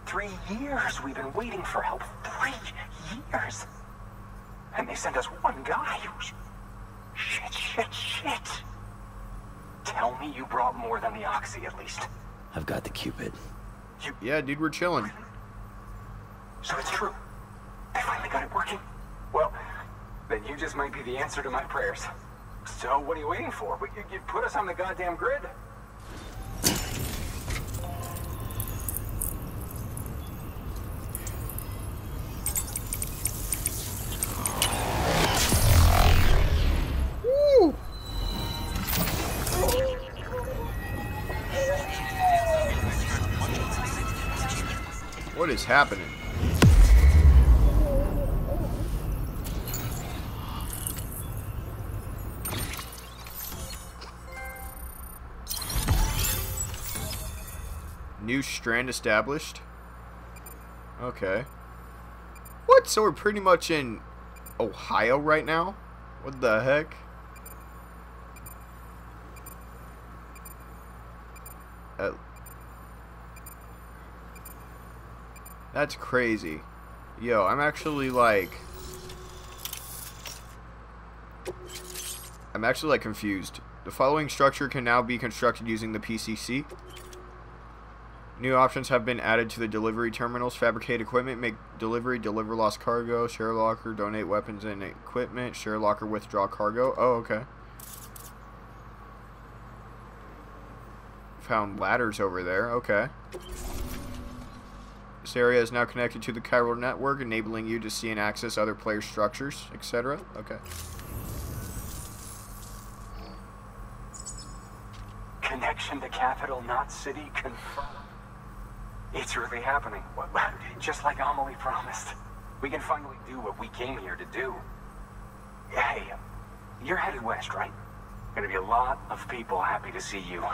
3 years we've been waiting for help. 3 years. And they sent us one guy. Shit, shit, shit. Tell me you brought more than the Oxy, at least. I've got the Cupid. Yeah, dude, we're chilling. So it's true. I finally got it working. Well, then you just might be the answer to my prayers. So what are you waiting for? You put us on the goddamn grid. What is happening? New strand established. Okay. What? So we're pretty much in Ohio right now? What the heck? That's crazy. Yo, I'm actually like... I'm actually like confused. The following structure can now be constructed using the PCC. New options have been added to the delivery terminals. Fabricate equipment, make delivery, deliver lost cargo, share locker, donate weapons and equipment, share locker, withdraw cargo. Oh, okay. Found ladders over there. Okay. This area is now connected to the Chiral Network, enabling you to see and access other player structures, etc. Okay. Connection to Capital Knot City confirmed. It's really happening. Just like Amelie promised. We can finally do what we came here to do. Hey, you're headed west, right? Gonna be a lot of people happy to see you.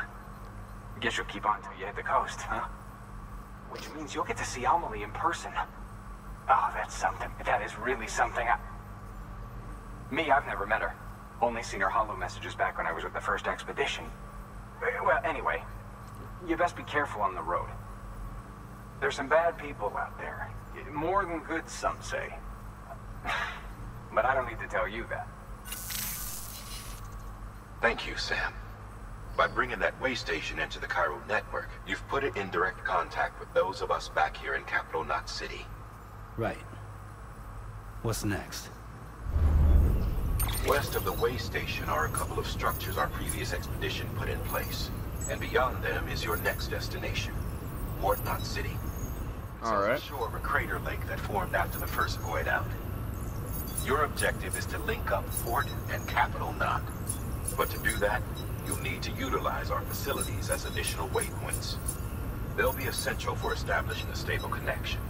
Guess you'll keep on till you hit the coast, huh? Which means you'll get to see Amelie in person. Oh, that's something. That is really something. I've never met her. Only seen her hollow messages back when I was with the first expedition. Well, anyway, you best be careful on the road. There's some bad people out there. More than good, some say. But I don't need to tell you that. Thank you, Sam. By bringing that way station into the Chiral Network, you've put it in direct contact with those of us back here in Capital Knot City. Right. What's next? West of the way station are a couple of structures our previous expedition put in place. And beyond them is your next destination, Fort Knot City. Alright. It's on the shore of a crater lake that formed after the first void out. Your objective is to link up Fort and Capital Knot. But to do that, you'll need to utilize our facilities as additional waypoints. They'll be essential for establishing a stable connection.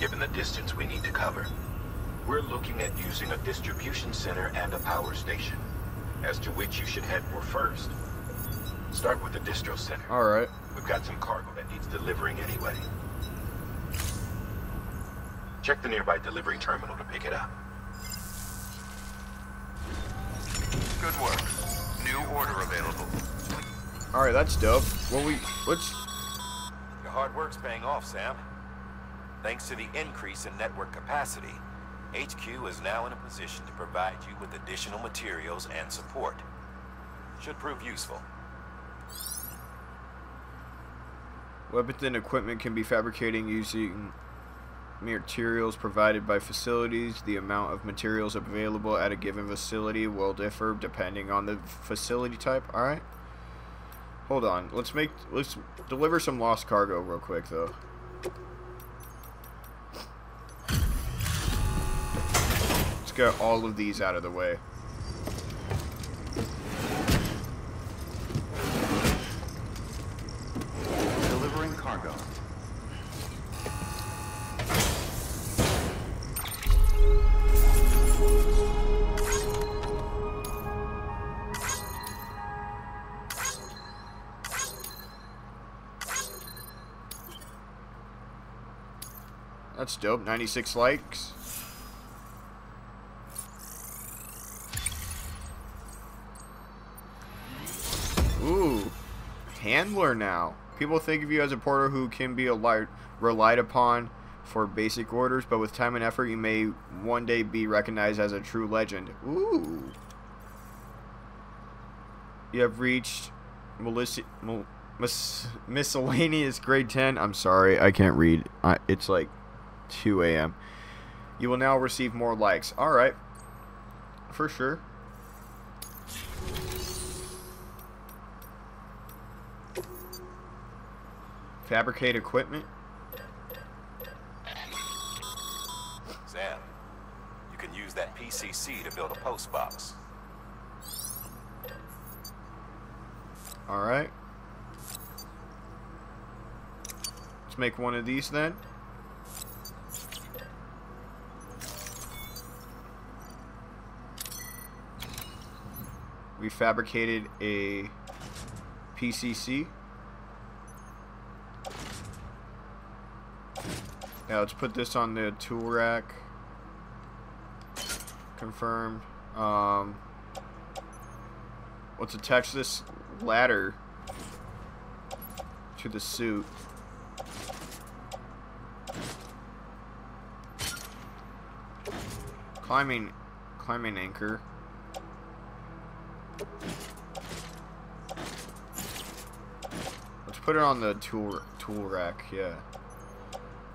Given the distance we need to cover, we're looking at using a distribution center and a power station, as to which you should head for first. Start with the distro center. All right. We've got some cargo that needs delivering anyway. Check the nearby delivery terminal to pick it up. Good work. New order available. All right, that's dope. The hard work's paying off, Sam. Thanks to the increase in network capacity, HQ is now in a position to provide you with additional materials and support. Should prove useful. Weapons and equipment can be fabricated using materials provided by facilities. The amount of materials available at a given facility will differ depending on the facility type. All right. Hold on. Let's deliver some lost cargo real quick though. Get all of these out of the way. Delivering cargo. That's dope. 96 likes. Handler now. People think of you as a porter who can be relied upon for basic orders, but with time and effort, you may one day be recognized as a true legend. Ooh. You have reached miscellaneous grade 10. I'm sorry, I can't read. It's like 2 a.m. You will now receive more likes. All right. For sure. Fabricate equipment. Sam, you can use that PCC to build a post box. All right. Let's make one of these then. We fabricated a PCC. Yeah, let's put this on the tool rack. Confirmed. Let's attach this ladder to the suit. Climbing anchor. Let's put it on the tool rack. Yeah.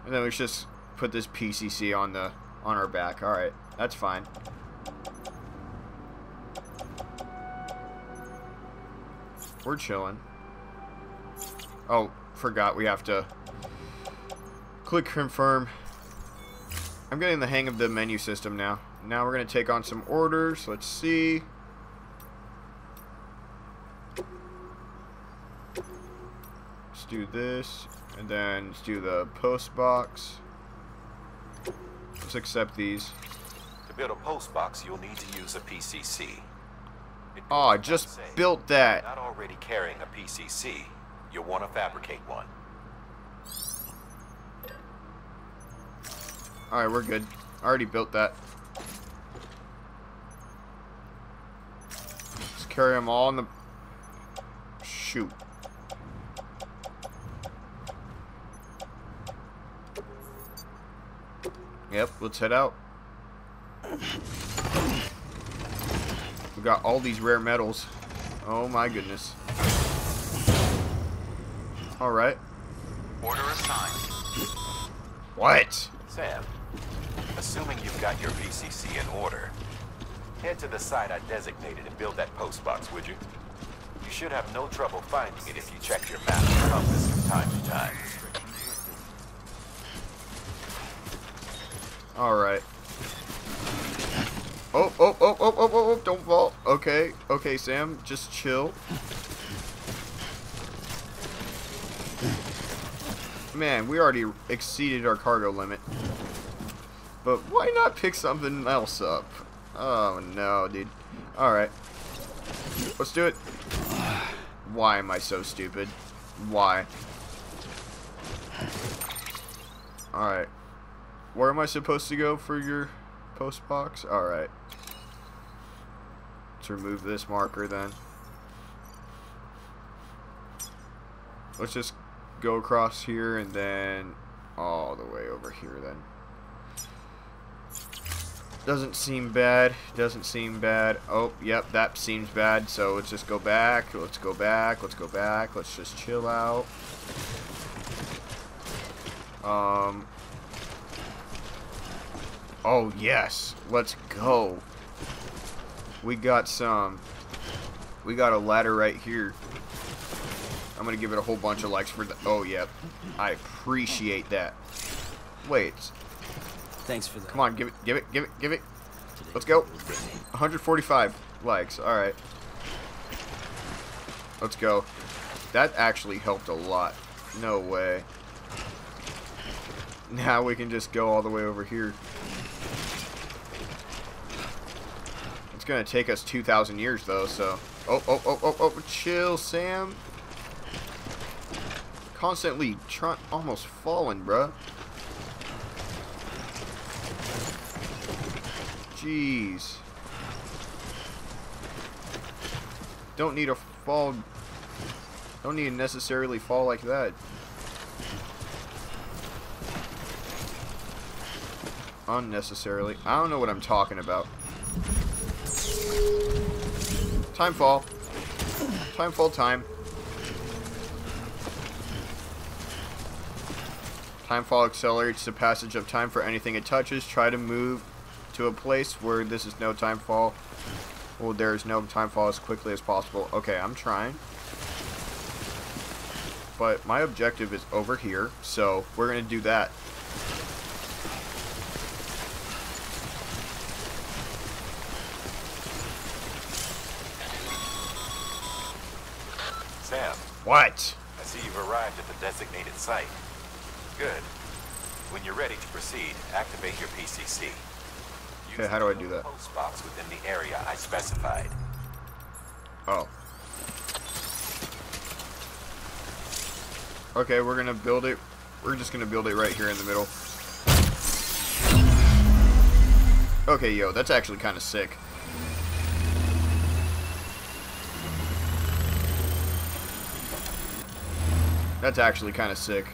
And then let's just put this PCC on the our back. All right, that's fine. We're chilling. Oh, forgot we have to click confirm. I'm getting the hang of the menu system now. Now we're gonna take on some orders. Let's see. do this, and then let's do the post box. Let's accept these. To build a post box, you'll need to use a PCC. Oh, I just built that. Not already carrying a PCC, you'll want to fabricate one. Alright, we're good. I already built that. Let's carry them all in the... Shoot. Yep, let's head out. We got all these rare metals. Oh my goodness. Alright. Order assigned. What? Sam, assuming you've got your PCC in order, head to the site I designated and build that post box, would you? You should have no trouble finding it if you check your map and compass from time to time. Alright. Oh, oh, oh, oh, oh, oh, oh, don't fall. Okay, okay, Sam, just chill. Man, we already exceeded our cargo limit. But why not pick something else up? Oh, no, dude. Alright. Let's do it. Why am I so stupid? Why? Alright. Where am I supposed to go for your post box? Alright. Let's remove this marker then. Let's just go across here and then all the way over here then. Doesn't seem bad. Doesn't seem bad. Oh, yep, that seems bad. So let's just go back. Let's go back. Let's go back. Let's just chill out. Oh, yes. Let's go. We got some. We got a ladder right here. I'm going to give it a whole bunch of likes for the... Oh, yep. I appreciate that. Wait. Thanks for that. Come on, give it, give it, give it, give it. Let's go. 145 likes. All right. Let's go. That actually helped a lot. No way. Now we can just go all the way over here. It's going to take us 2,000 years, though, so... Oh, oh, oh, oh, oh, chill, Sam. Constantly trying... Almost falling, bruh. Jeez. Don't need a fall. Don't need to necessarily fall like that. Unnecessarily. I don't know what I'm talking about. Timefall. Timefall time. Timefall accelerates the passage of time for anything it touches. Try to move to a place where this is no time fall. Well, there is no time fall as quickly as possible. Okay, I'm trying. But my objective is over here, so we're going to do that. Sam. What? I see you've arrived at the designated site. Good. When you're ready to proceed, activate your PCC. Okay, how do I do that? Post box within the area I specified. Oh. Okay, we're gonna build it. We're just gonna build it right here in the middle. Okay, yo, that's actually kind of sick. That's actually kind of sick.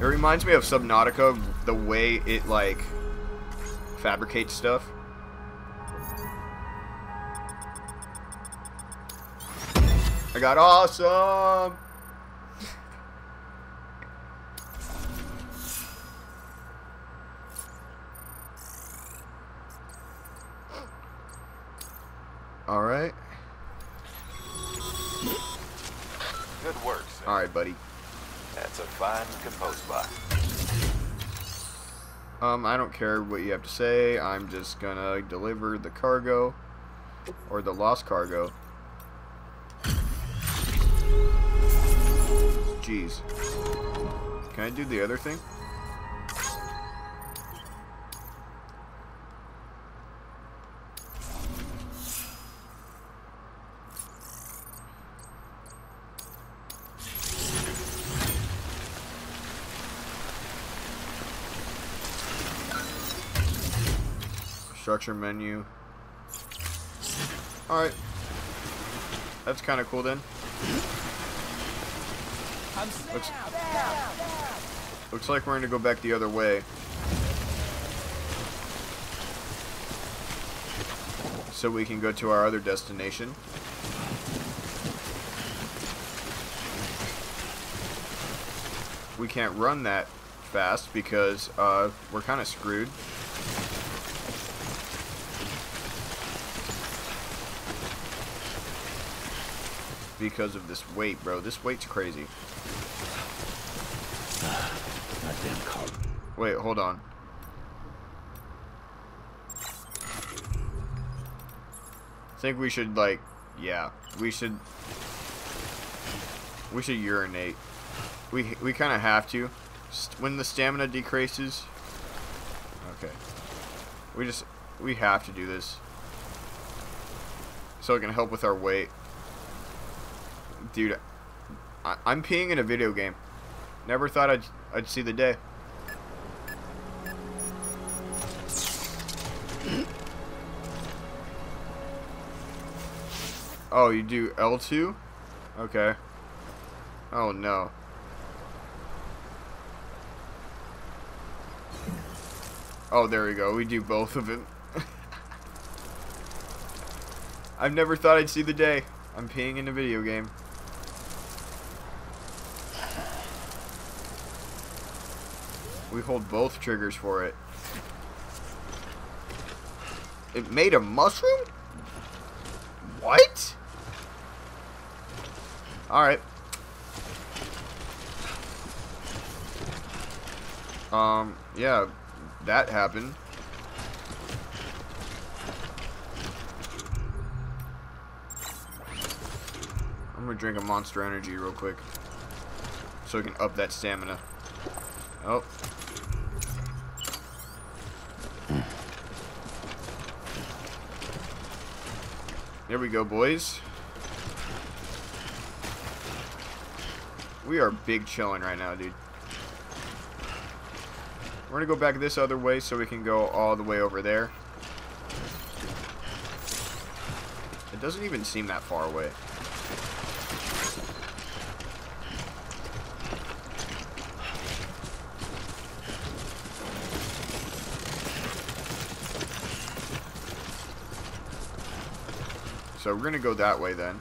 It reminds me of Subnautica, the way it like fabricate stuff. I got awesome. All right. Good work, sir. All right, buddy. That's a fine compost box. I don't care what you have to say. I'm just gonna deliver the cargo, or the lost cargo. Jeez. Can I do the other thing? Structure menu. Alright. That's kind of cool then. Looks like we're going to go back the other way. So we can go to our other destination. We can't run that fast because we're kind of screwed. Because of this weight, bro. This weight's crazy. Wait, hold on. I think we should, like, yeah, we should urinate. We kind of have to. When the stamina decreases, okay. We have to do this. So it can help with our weight. Dude, I'm peeing in a video game. Never thought I'd see the day. Oh, you do L2? Okay. Oh, no. Oh, there we go. We do both of them. I've never thought I'd see the day. I'm peeing in a video game. We hold both triggers for it. It made a mushroom? What? Alright. Yeah, that happened. I'm gonna drink a Monster Energy real quick. So I can up that stamina. Oh. There we go, boys. We are big chilling right now, dude. We're gonna go back this other way so we can go all the way over there. It doesn't even seem that far away. So we're gonna go that way then.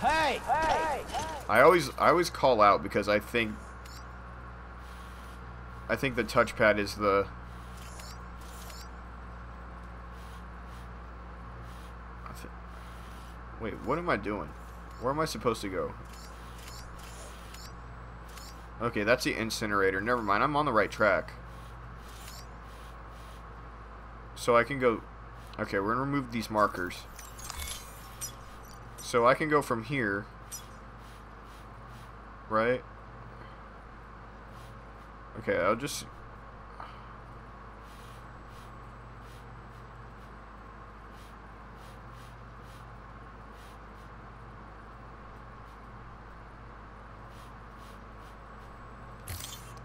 Hey! Hey! I always call out because I think the touchpad is the. Wait, what am I doing? Where am I supposed to go? Okay, that's the incinerator. Never mind, I'm on the right track. So I can go. Okay, we're gonna remove these markers. So I can go from here, right? Okay, I'll just...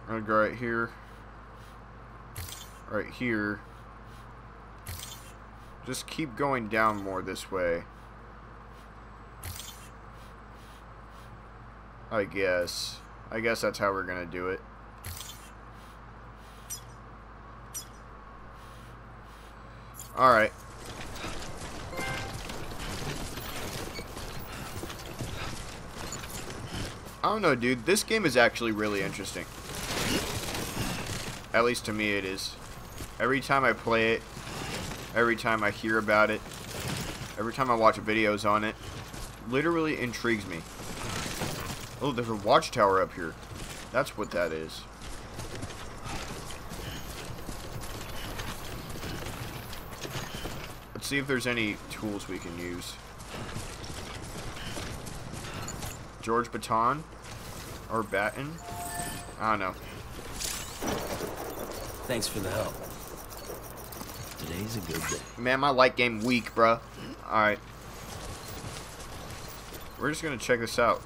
I'll go right here. Right here. Just keep going down more this way. I guess that's how we're gonna do it. Alright. I don't know, dude. This game is actually really interesting. At least to me it is. Every time I play it, every time I hear about it, every time I watch videos on it, literally intrigues me. Oh, there's a watchtower up here. That's what that is. Let's see if there's any tools we can use. George Baton. Or batten? I don't know. Thanks for the help. Today's a good day. Man, my light game weak, bruh. Alright. We're just gonna check this out.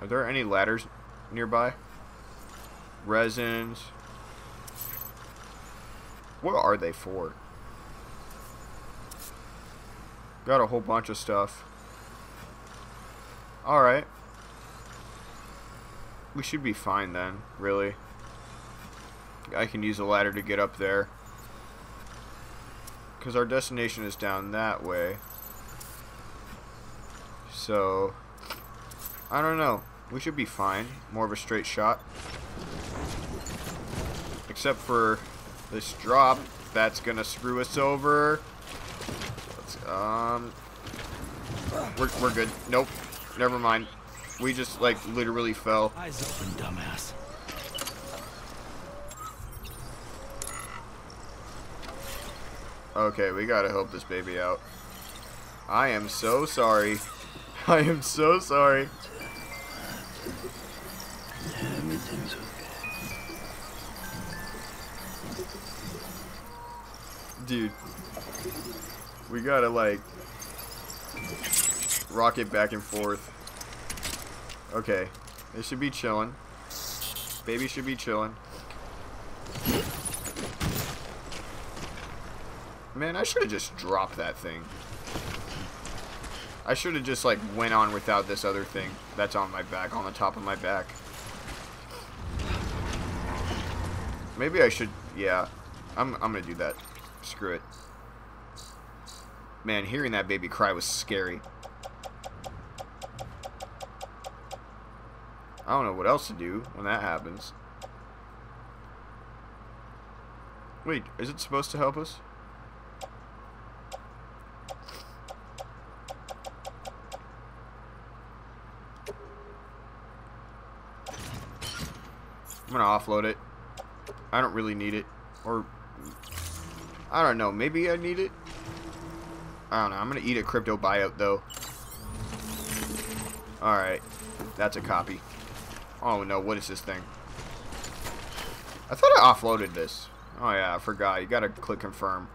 Are there any ladders nearby? Resins. What are they for? Got a whole bunch of stuff. Alright. We should be fine then, really. I can use a ladder to get up there. Because our destination is down that way. So, I don't know. We should be fine. More of a straight shot. Except for this drop that's gonna screw us over. We're good. Nope. Never mind. We just like literally fell. Eyes open, dumbass. Okay, we gotta help this baby out. I am so sorry. I am so sorry. Everything's okay. Dude. We gotta, like, rock it back and forth. Okay. They should be chilling. Baby should be chilling. Man, I should have just dropped that thing. I should have just, like, went on without this other thing that's on my back, on the top of my back. Maybe I should, yeah. I'm gonna do that. Screw it. Man, hearing that baby cry was scary. I don't know what else to do when that happens. Wait, is it supposed to help us? I'm gonna offload it. I don't really need it. Or, I don't know, maybe I need it? I don't know. I'm going to eat a cryptobiote, though. Alright. That's a copy. Oh, no. What is this thing? I thought I offloaded this. Oh, yeah. I forgot. You got to click confirm.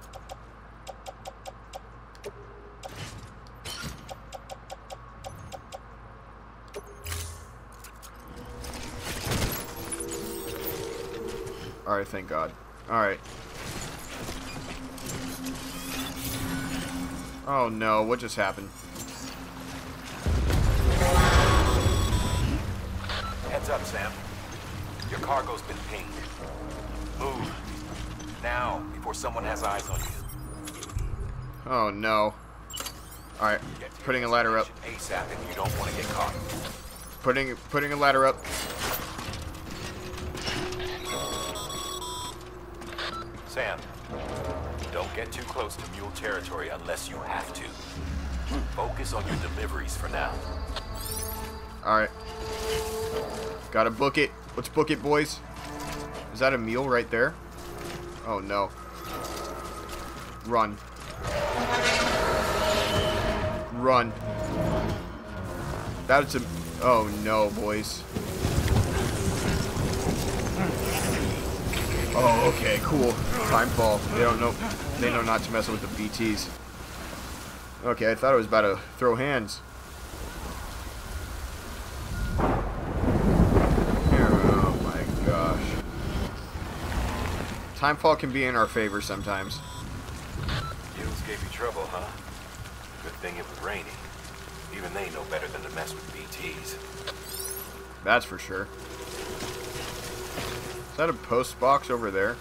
Alright. Thank God. Alright. Oh no, what just happened? Heads up, Sam. Your cargo's been pinged. Move. Now, before someone has eyes on you. Oh no. Alright, putting a ladder up. ASAP if you don't want to get caught. Putting a ladder up. Sam. Don't get too close to mule territory unless you have to. Focus on your deliveries for now. Alright. Gotta book it. Let's book it, boys. Is that a mule right there? Oh, no. Run. Run. That's a... Oh, no, boys. Oh, okay, cool. Timefall. They don't know. They know not to mess with the BTs. Okay, I thought I was about to throw hands. Oh my gosh. Timefall can be in our favor sometimes. Mules gave you trouble, huh? Good thing it was raining. Even they know better than to mess with BTs. That's for sure. Is that a post box over there?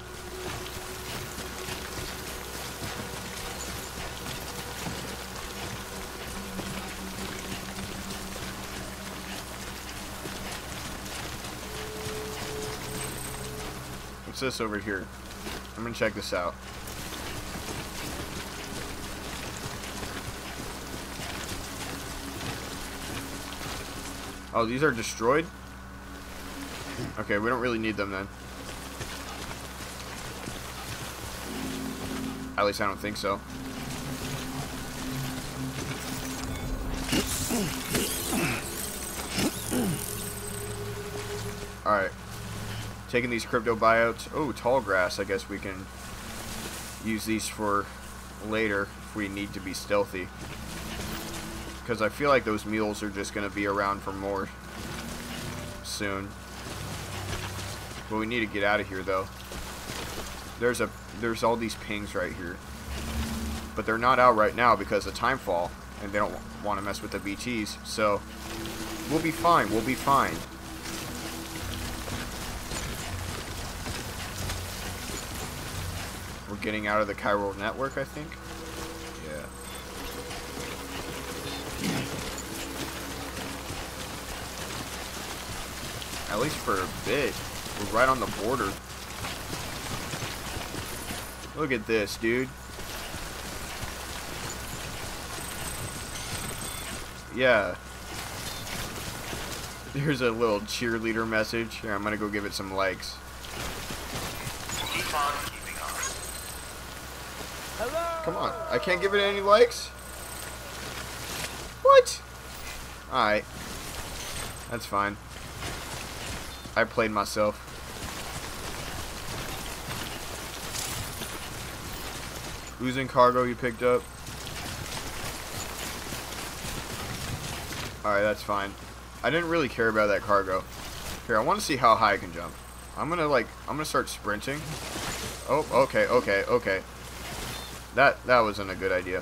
What's this over here? I'm gonna check this out. Oh, these are destroyed? Okay, we don't really need them then. At least I don't think so. Alright. Taking these cryptobiotes. Oh, tall grass. I guess we can use these for later if we need to be stealthy. Because I feel like those mules are just going to be around for more soon. But we need to get out of here, though. There's all these pings right here. But they're not out right now because of Timefall. And they don't want to mess with the BTs. So, we'll be fine. We'll be fine. We're getting out of the Chiral Network, I think. Yeah. At least for a bit. We're right on the border. Look at this, dude. Yeah. There's a little cheerleader message. Here, I'm gonna go give it some likes. Keep on keeping on. Hello! Come on, I can't give it any likes? What? Alright. That's fine. I played myself. Oozing cargo you picked up. Alright, that's fine. I didn't really care about that cargo. Here, I want to see how high I can jump. I'm gonna start sprinting. Oh, okay. That wasn't a good idea.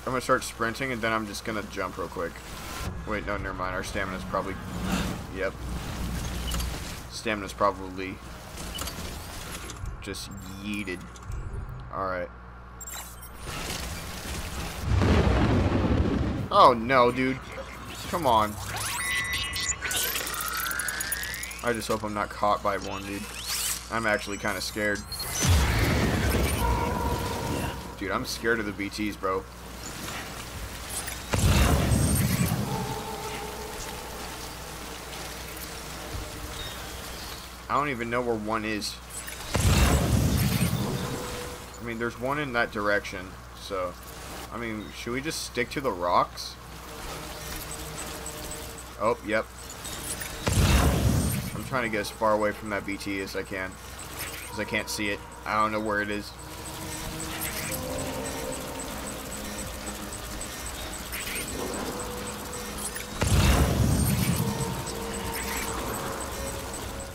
I'm gonna start sprinting and then I'm just gonna jump real quick. Wait, no, never mind. Our stamina's probably... Yep. Stamina's probably... just yeeted. Alright. Oh no, dude. Come on. I just hope I'm not caught by one, dude. I'm actually kind of scared. Dude, I'm scared of the BTs, bro. I don't even know where one is. I mean, there's one in that direction, so... I mean, should we just stick to the rocks? Oh, yep. I'm trying to get as far away from that BT as I can. Because I can't see it. I don't know where it is.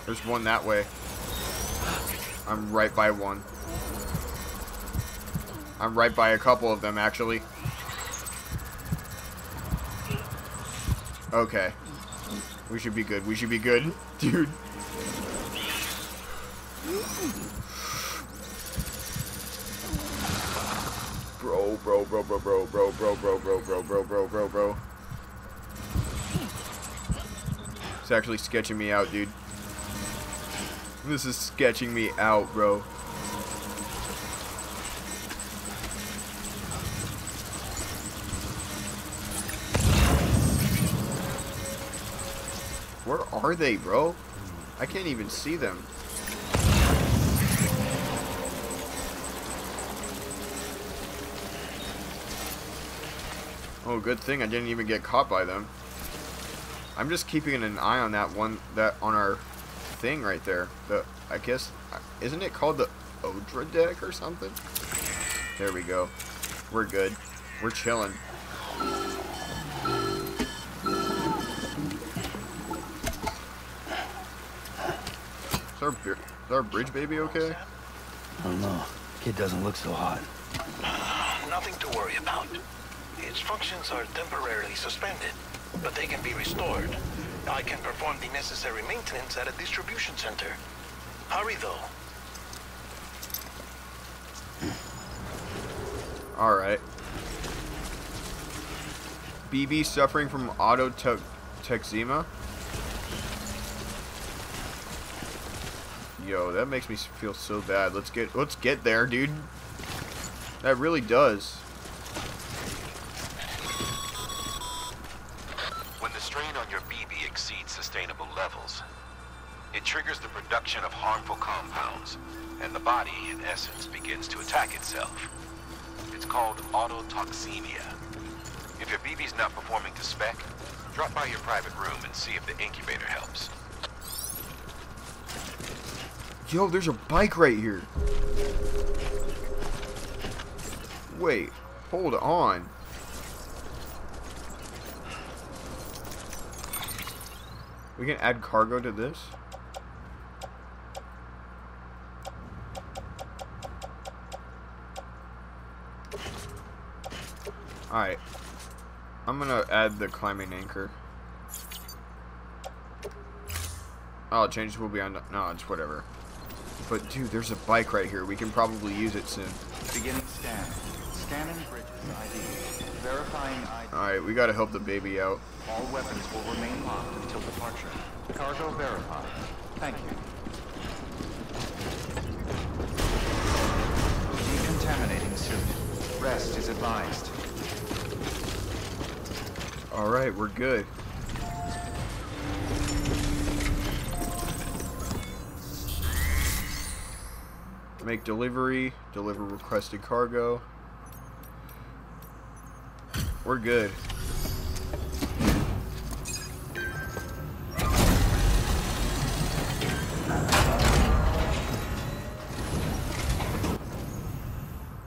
There's one that way. I'm right by one. I'm right by a couple of them, actually. Okay. We should be good. We should be good. Dude. Bro. It's actually sketching me out, dude. This is sketching me out, bro. Where are they, bro? I can't even see them. Oh, good thing I didn't even get caught by them. I'm just keeping an eye on that one, that on our thing right there. The, I guess, isn't it called the Odradek or something? There we go. We're good. We're chilling. Is our bridge baby okay? I don't know. Kid doesn't look so hot. Nothing to worry about. Its functions are temporarily suspended, but they can be restored. I can perform the necessary maintenance at a distribution center. Hurry, though. Alright. BB suffering from autotoxemia? Yo, that makes me feel so bad. Let's get there, dude. That really does. When the strain on your BB exceeds sustainable levels, It triggers the production of harmful compounds, and the body, in essence, begins to attack itself. It's called autotoxemia. If your BB's not performing to spec, drop by your private room and see if the incubator helps. Yo, there's a bike right here. Wait, hold on. We can add cargo to this? Alright. I'm gonna add the climbing anchor. Oh, changes will be on... No, it's whatever. But, dude, there's a bike right here. We can probably use it soon. Beginning scan. Scanning Bridges ID. Verifying ID. Alright, we gotta help the baby out. All weapons will remain locked until departure. Cargo verified. Thank you. Decontaminating suit. Rest is advised. Alright, we're good. Make delivery. Deliver requested cargo. We're good.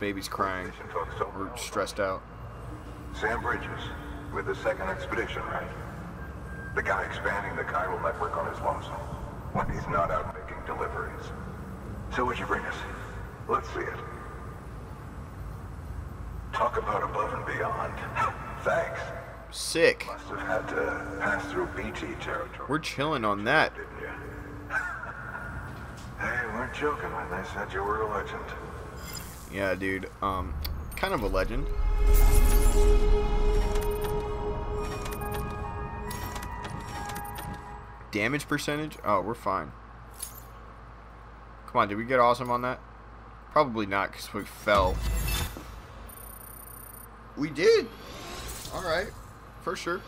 Baby's crying. We're stressed out. Sam Bridges, with the second expedition, right? The guy expanding the chiral network on his lonesome, when he's not out making deliveries. So what'd you bring us? Let's see it. Talk about above and beyond. Thanks. Sick. Must have had to pass through BT territory. We're chilling on that. Didn't you? Hey, we weren't joking when they said you were a legend. Yeah, dude. Kind of a legend. Damage percentage? Oh, we're fine. Come on, did we get awesome on that? Probably not, because we fell. We did! Alright, for sure.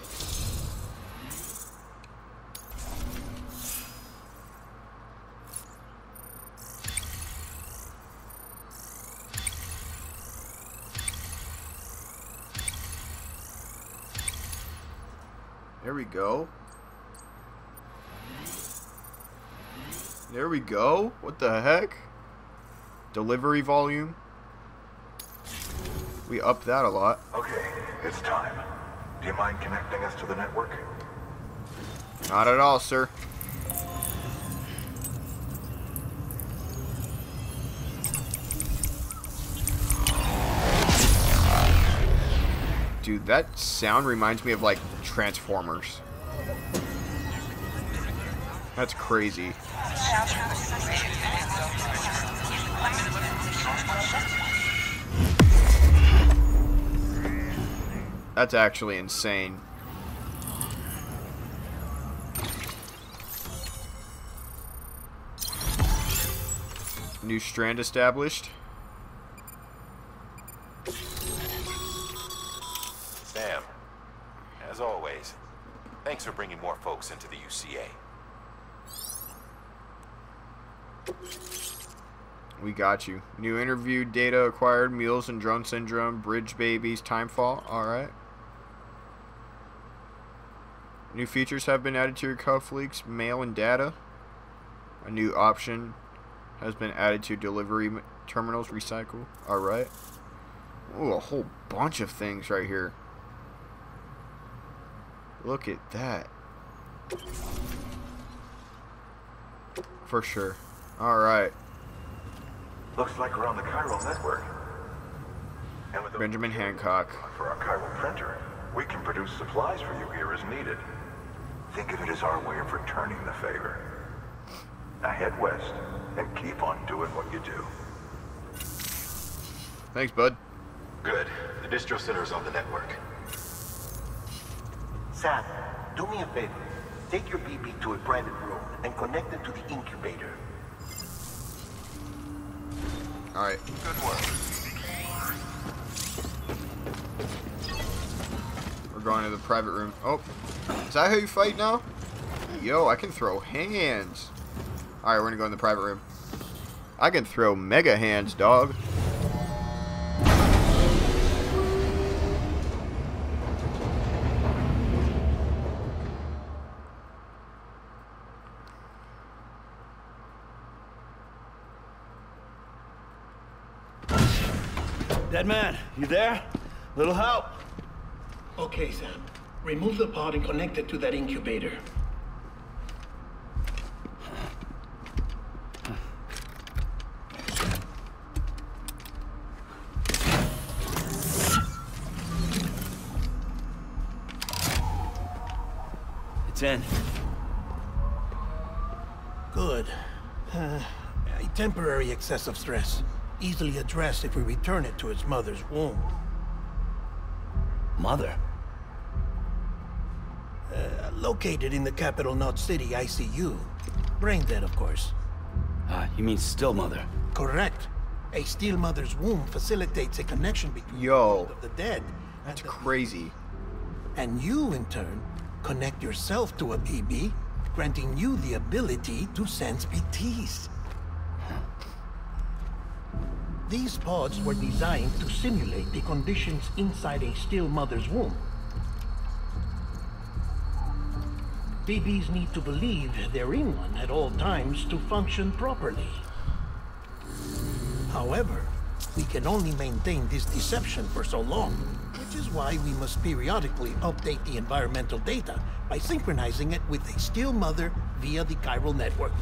There we go. There we go. What the heck? Delivery volume. We upped that a lot. Okay, it's time. Do you mind connecting us to the network? Not at all, sir. Dude, that sound reminds me of, like, Transformers. That's crazy. That's actually insane. New strand established. Sam, as always, thanks for bringing more folks into the UCA. We got you. New interview data acquired. Mules and drone syndrome. Bridge babies. Timefall. Alright. New features have been added to your cufflinks. Mail and data. A new option has been added to delivery terminals. Recycle. Alright. Ooh, a whole bunch of things right here. Look at that. For sure. Alright. Looks like we're on the chiral network. And with Benjamin Hancock. For our chiral printer, we can produce supplies for you here as needed. Think of it as our way of returning the favor. Now head west and keep on doing what you do. Thanks, bud. Good. The distro center's on the network. Sam, do me a favor. Take your BB to a private room and connect it to the incubator. Alright. Good work. We're going to the private room. Oh. Is that how you fight now? Yo, I can throw hands. Alright, we're gonna go in the private room. I can throw mega hands, dog. Deadman, you there? Little help? Okay, Sam. Remove the pod and connect it to that incubator. It's in. Good. A temporary excessive stress. Easily addressed if we return it to its mother's womb. Mother? Located in the Capital Knot City ICU. Brain dead, of course. You mean Steel Mother? Correct. A Steel Mother's womb facilitates a connection between the dead. That's crazy. And you, in turn, connect yourself to a BB, granting you the ability to sense BTs. These pods were designed to simulate the conditions inside a Steel Mother's womb. BBs need to believe they're in one at all times to function properly. However, we can only maintain this deception for so long, which is why we must periodically update the environmental data by synchronizing it with a Steel Mother via the Chiral Network.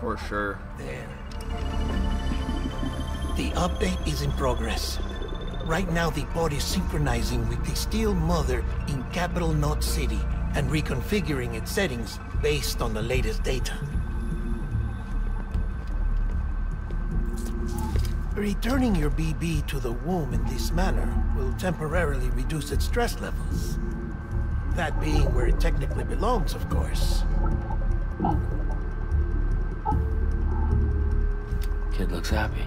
For sure. There. The update is in progress. Right now the pod is synchronizing with the Steel Mother in Capital Knot City and reconfiguring its settings based on the latest data. Returning your BB to the womb in this manner will temporarily reduce its stress levels. That being where it technically belongs, of course. Kid looks happy.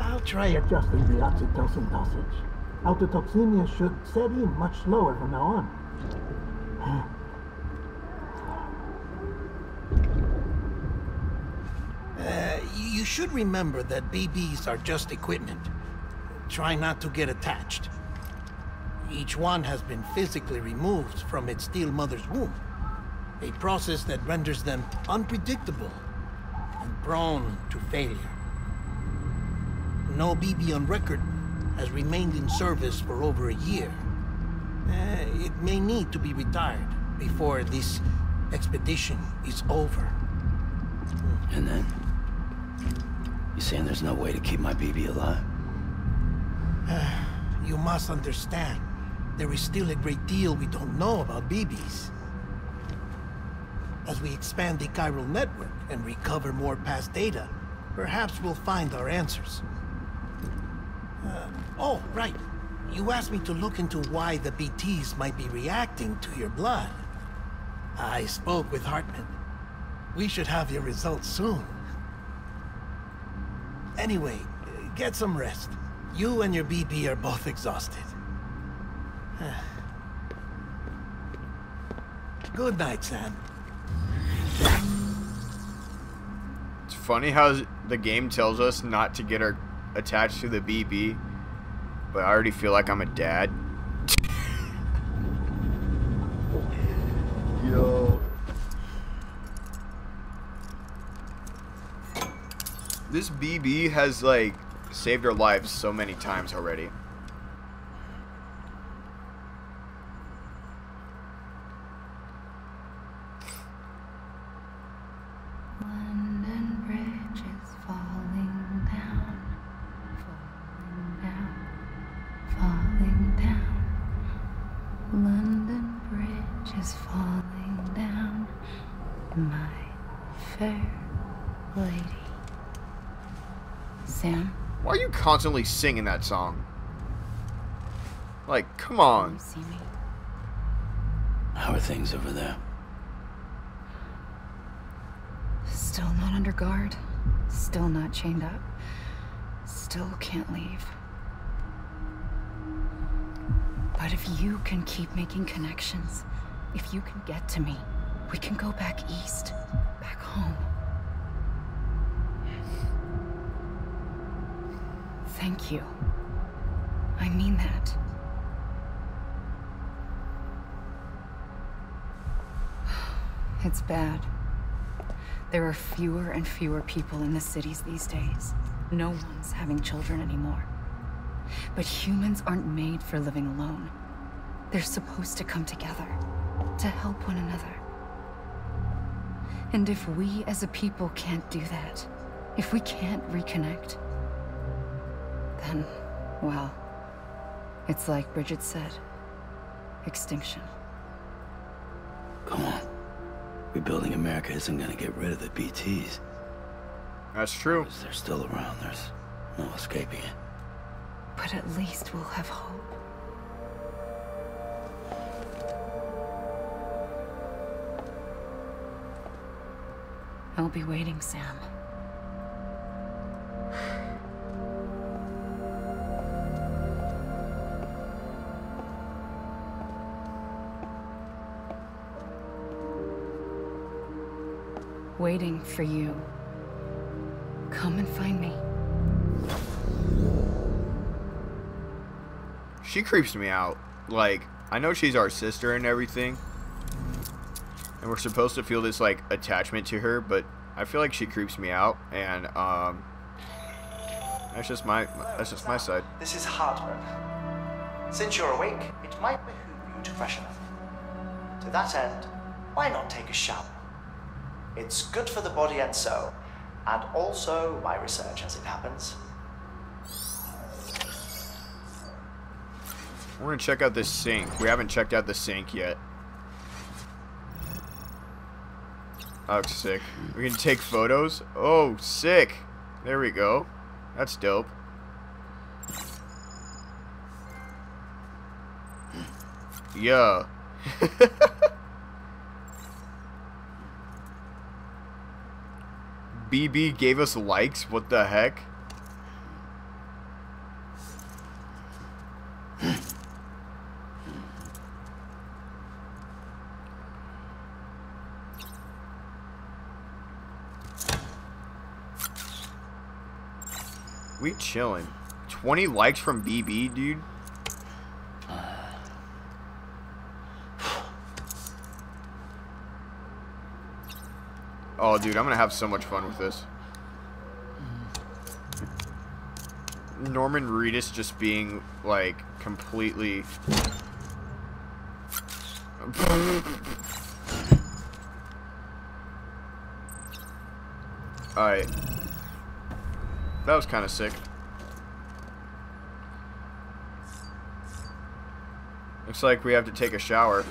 I'll try adjusting the oxytocin dosage. Autotoxemia should set in much lower from now on. You should remember that BBs are just equipment. Try not to get attached. Each one has been physically removed from its Steel Mother's womb, a process that renders them unpredictable and prone to failure. No BB on record has remained in service for over a year. It may need to be retired before this expedition is over. And then? You saying there's no way to keep my BB alive? You must understand, there is still a great deal we don't know about BBs. As we expand the Chiral Network and recover more past data, perhaps we'll find our answers. Oh, right. You asked me to look into why the BTs might be reacting to your blood. I spoke with Hartman. We should have your results soon. Anyway, get some rest. You and your BB are both exhausted. Good night, Sam. It's funny how the game tells us not to get our attached to the BB, but I already feel like I'm a dad. Yo. This BB has, like, saved our lives so many times already. Constantly singing that song. Like, come on. See me. How are things over there? Still not under guard. Still not chained up. Still can't leave. But if you can keep making connections, if you can get to me, We can go back east, back home. Thank you. I mean that. It's bad. There are fewer and fewer people in the cities these days. No one's having children anymore. But humans aren't made for living alone. They're supposed to come together, to help one another. And if we as a people can't do that, if we can't reconnect, then, well, it's like Bridget said, extinction. Come on. Rebuilding America isn't gonna get rid of the BTs. That's true. Because they're still around, there's no escaping it. But at least we'll have hope. I'll be waiting, Sam. Waiting for you. Come and find me. She creeps me out. Like, I know she's our sister and everything, and we're supposed to feel this, like, attachment to her, but I feel like she creeps me out, and, that's just my side. This is hard work. Since you're awake, it might behoove you to freshen up. To that end, why not take a shower? It's good for the body and soul, and also my research, as it happens. We're gonna check out this sink. We haven't checked out the sink yet. That looks sick. We can take photos. Oh, sick. There we go. That's dope. Yeah. BB gave us likes? What the heck? We chilling. 20 likes from BB, dude. Oh, dude, I'm gonna have so much fun with this. Norman Reedus just being, like, completely... Alright. That was kind of sick. Looks like we have to take a shower.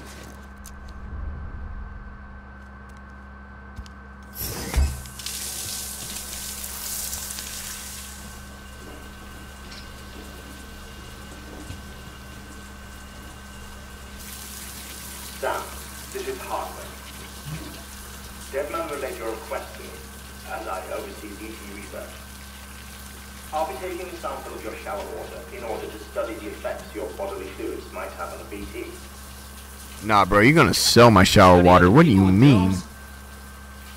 Nah, bro, you're gonna sell my shower water. What do you mean?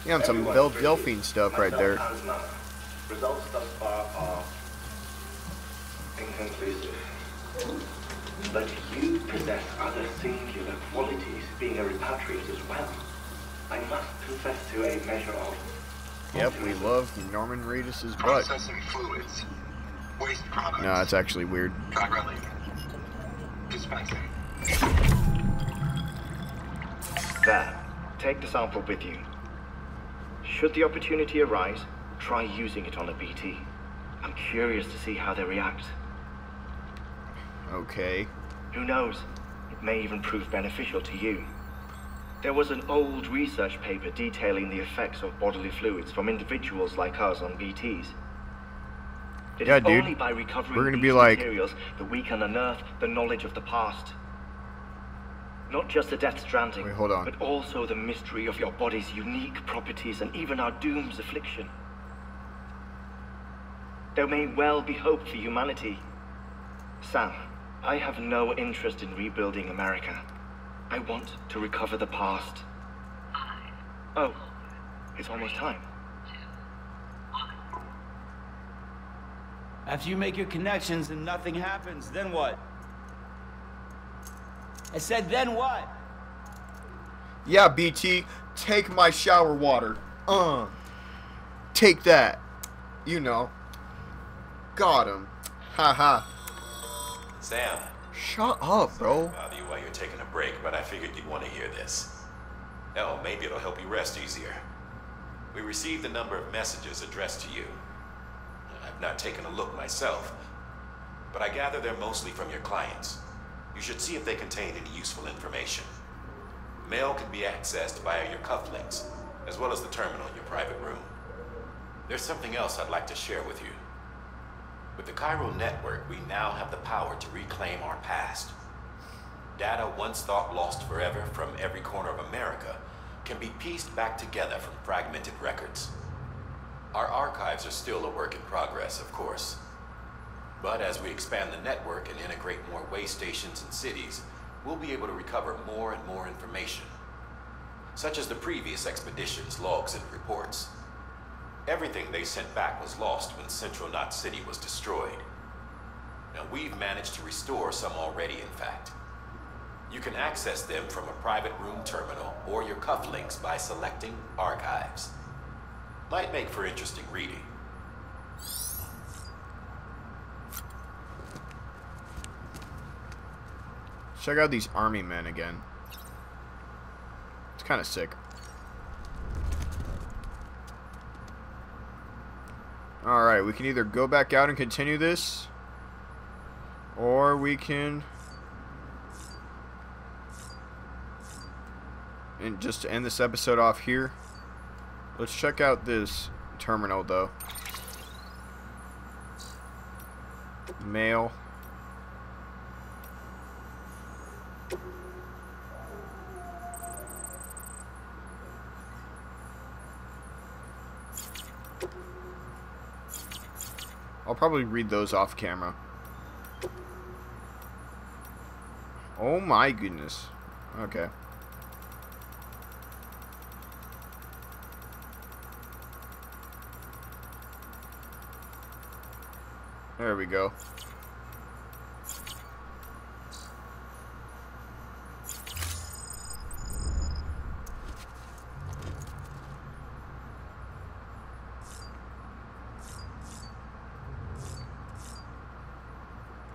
Yeah, I'm some Delphine stuff right there. Results thus far are inconclusive. But you possess other singular qualities, being a repatriate as well. I must confess to a measure of... Yep, we love Norman Reedus' butt. Processing fluids. Waste products. Nah, that's actually weird. Dispensing. There, take the sample with you. Should the opportunity arise, try using it on a BT. I'm curious to see how they react. Okay. Who knows? It may even prove beneficial to you. There was an old research paper detailing the effects of bodily fluids from individuals like us on BTs. It is only by recovering these materials that we can unearth the knowledge of the past. Not just the Death Stranding, but also the mystery of your body's unique properties and even our Doom's affliction. There may well be hope for humanity. Sam, I have no interest in rebuilding America. I want to recover the past. Oh, it's almost time. After you make your connections and nothing happens, then what? I said, then what? Yeah, BT, take my shower water. Take that. You know. Got him. Haha. Sam. Shut up, bro. Bother you while you're taking a break, but I figured you'd want to hear this. Hell, maybe it'll help you rest easier. We received a number of messages addressed to you. I've not taken a look myself, but I gather they're mostly from your clients. You should see if they contain any useful information. Mail can be accessed via your cufflinks, as well as the terminal in your private room. There's something else I'd like to share with you. With the Chiral Network, we now have the power to reclaim our past. Data once thought lost forever from every corner of America can be pieced back together from fragmented records. Our archives are still a work in progress, of course. But as we expand the network and integrate more way stations and cities, we'll be able to recover more and more information, such as the previous expedition's logs and reports. Everything they sent back was lost when Central Knot City was destroyed. Now we've managed to restore some already, in fact. You can access them from a private room terminal or your cufflinks by selecting Archives. Might make for interesting reading. Check out these army men again. It's kind of sick. Alright, we can either go back out and continue this, or we can... And just to end this episode off here, let's check out this terminal though. Mail. I'll probably read those off camera. Oh my goodness. Okay. There we go.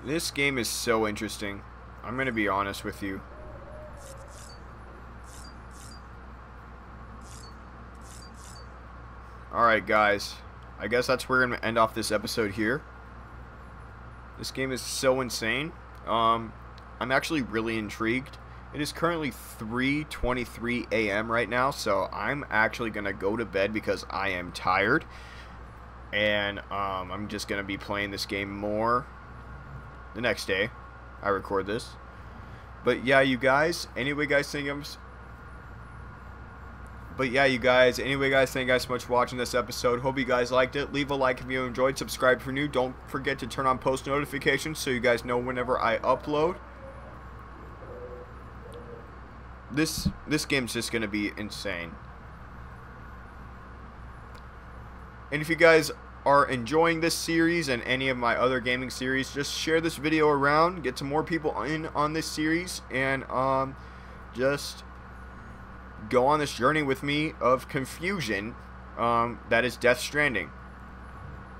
This game is so interesting. I'm gonna be honest with you. Alright guys, I guess that's where we're gonna end off this episode here. This game is so insane. I'm actually really intrigued. It is currently 3:23 a.m. right now, so I'm actually going to go to bed because I am tired. And I'm just going to be playing this game more the next day I record this. But yeah, you guys. Anyway, guys, thank you guys so much for watching this episode. Hope you guys liked it. Leave a like if you enjoyed. Subscribe if you're new. Don't forget to turn on post notifications so you guys know whenever I upload. This game's just going to be insane. And if you guys are enjoying this series and any of my other gaming series, just share this video around. Get some more people in on this series. And just... go on this journey with me of confusion that is Death Stranding.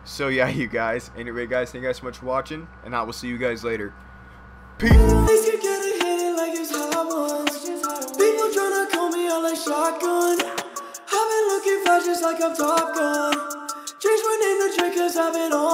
So yeah, you guys. Anyway, guys, thank you guys so much for watching, and I will see you guys later. Peace. People tryna call me out like shotgun. I've been looking fast just like I'm Top Gun. Change my name to Drake 'cause I've been on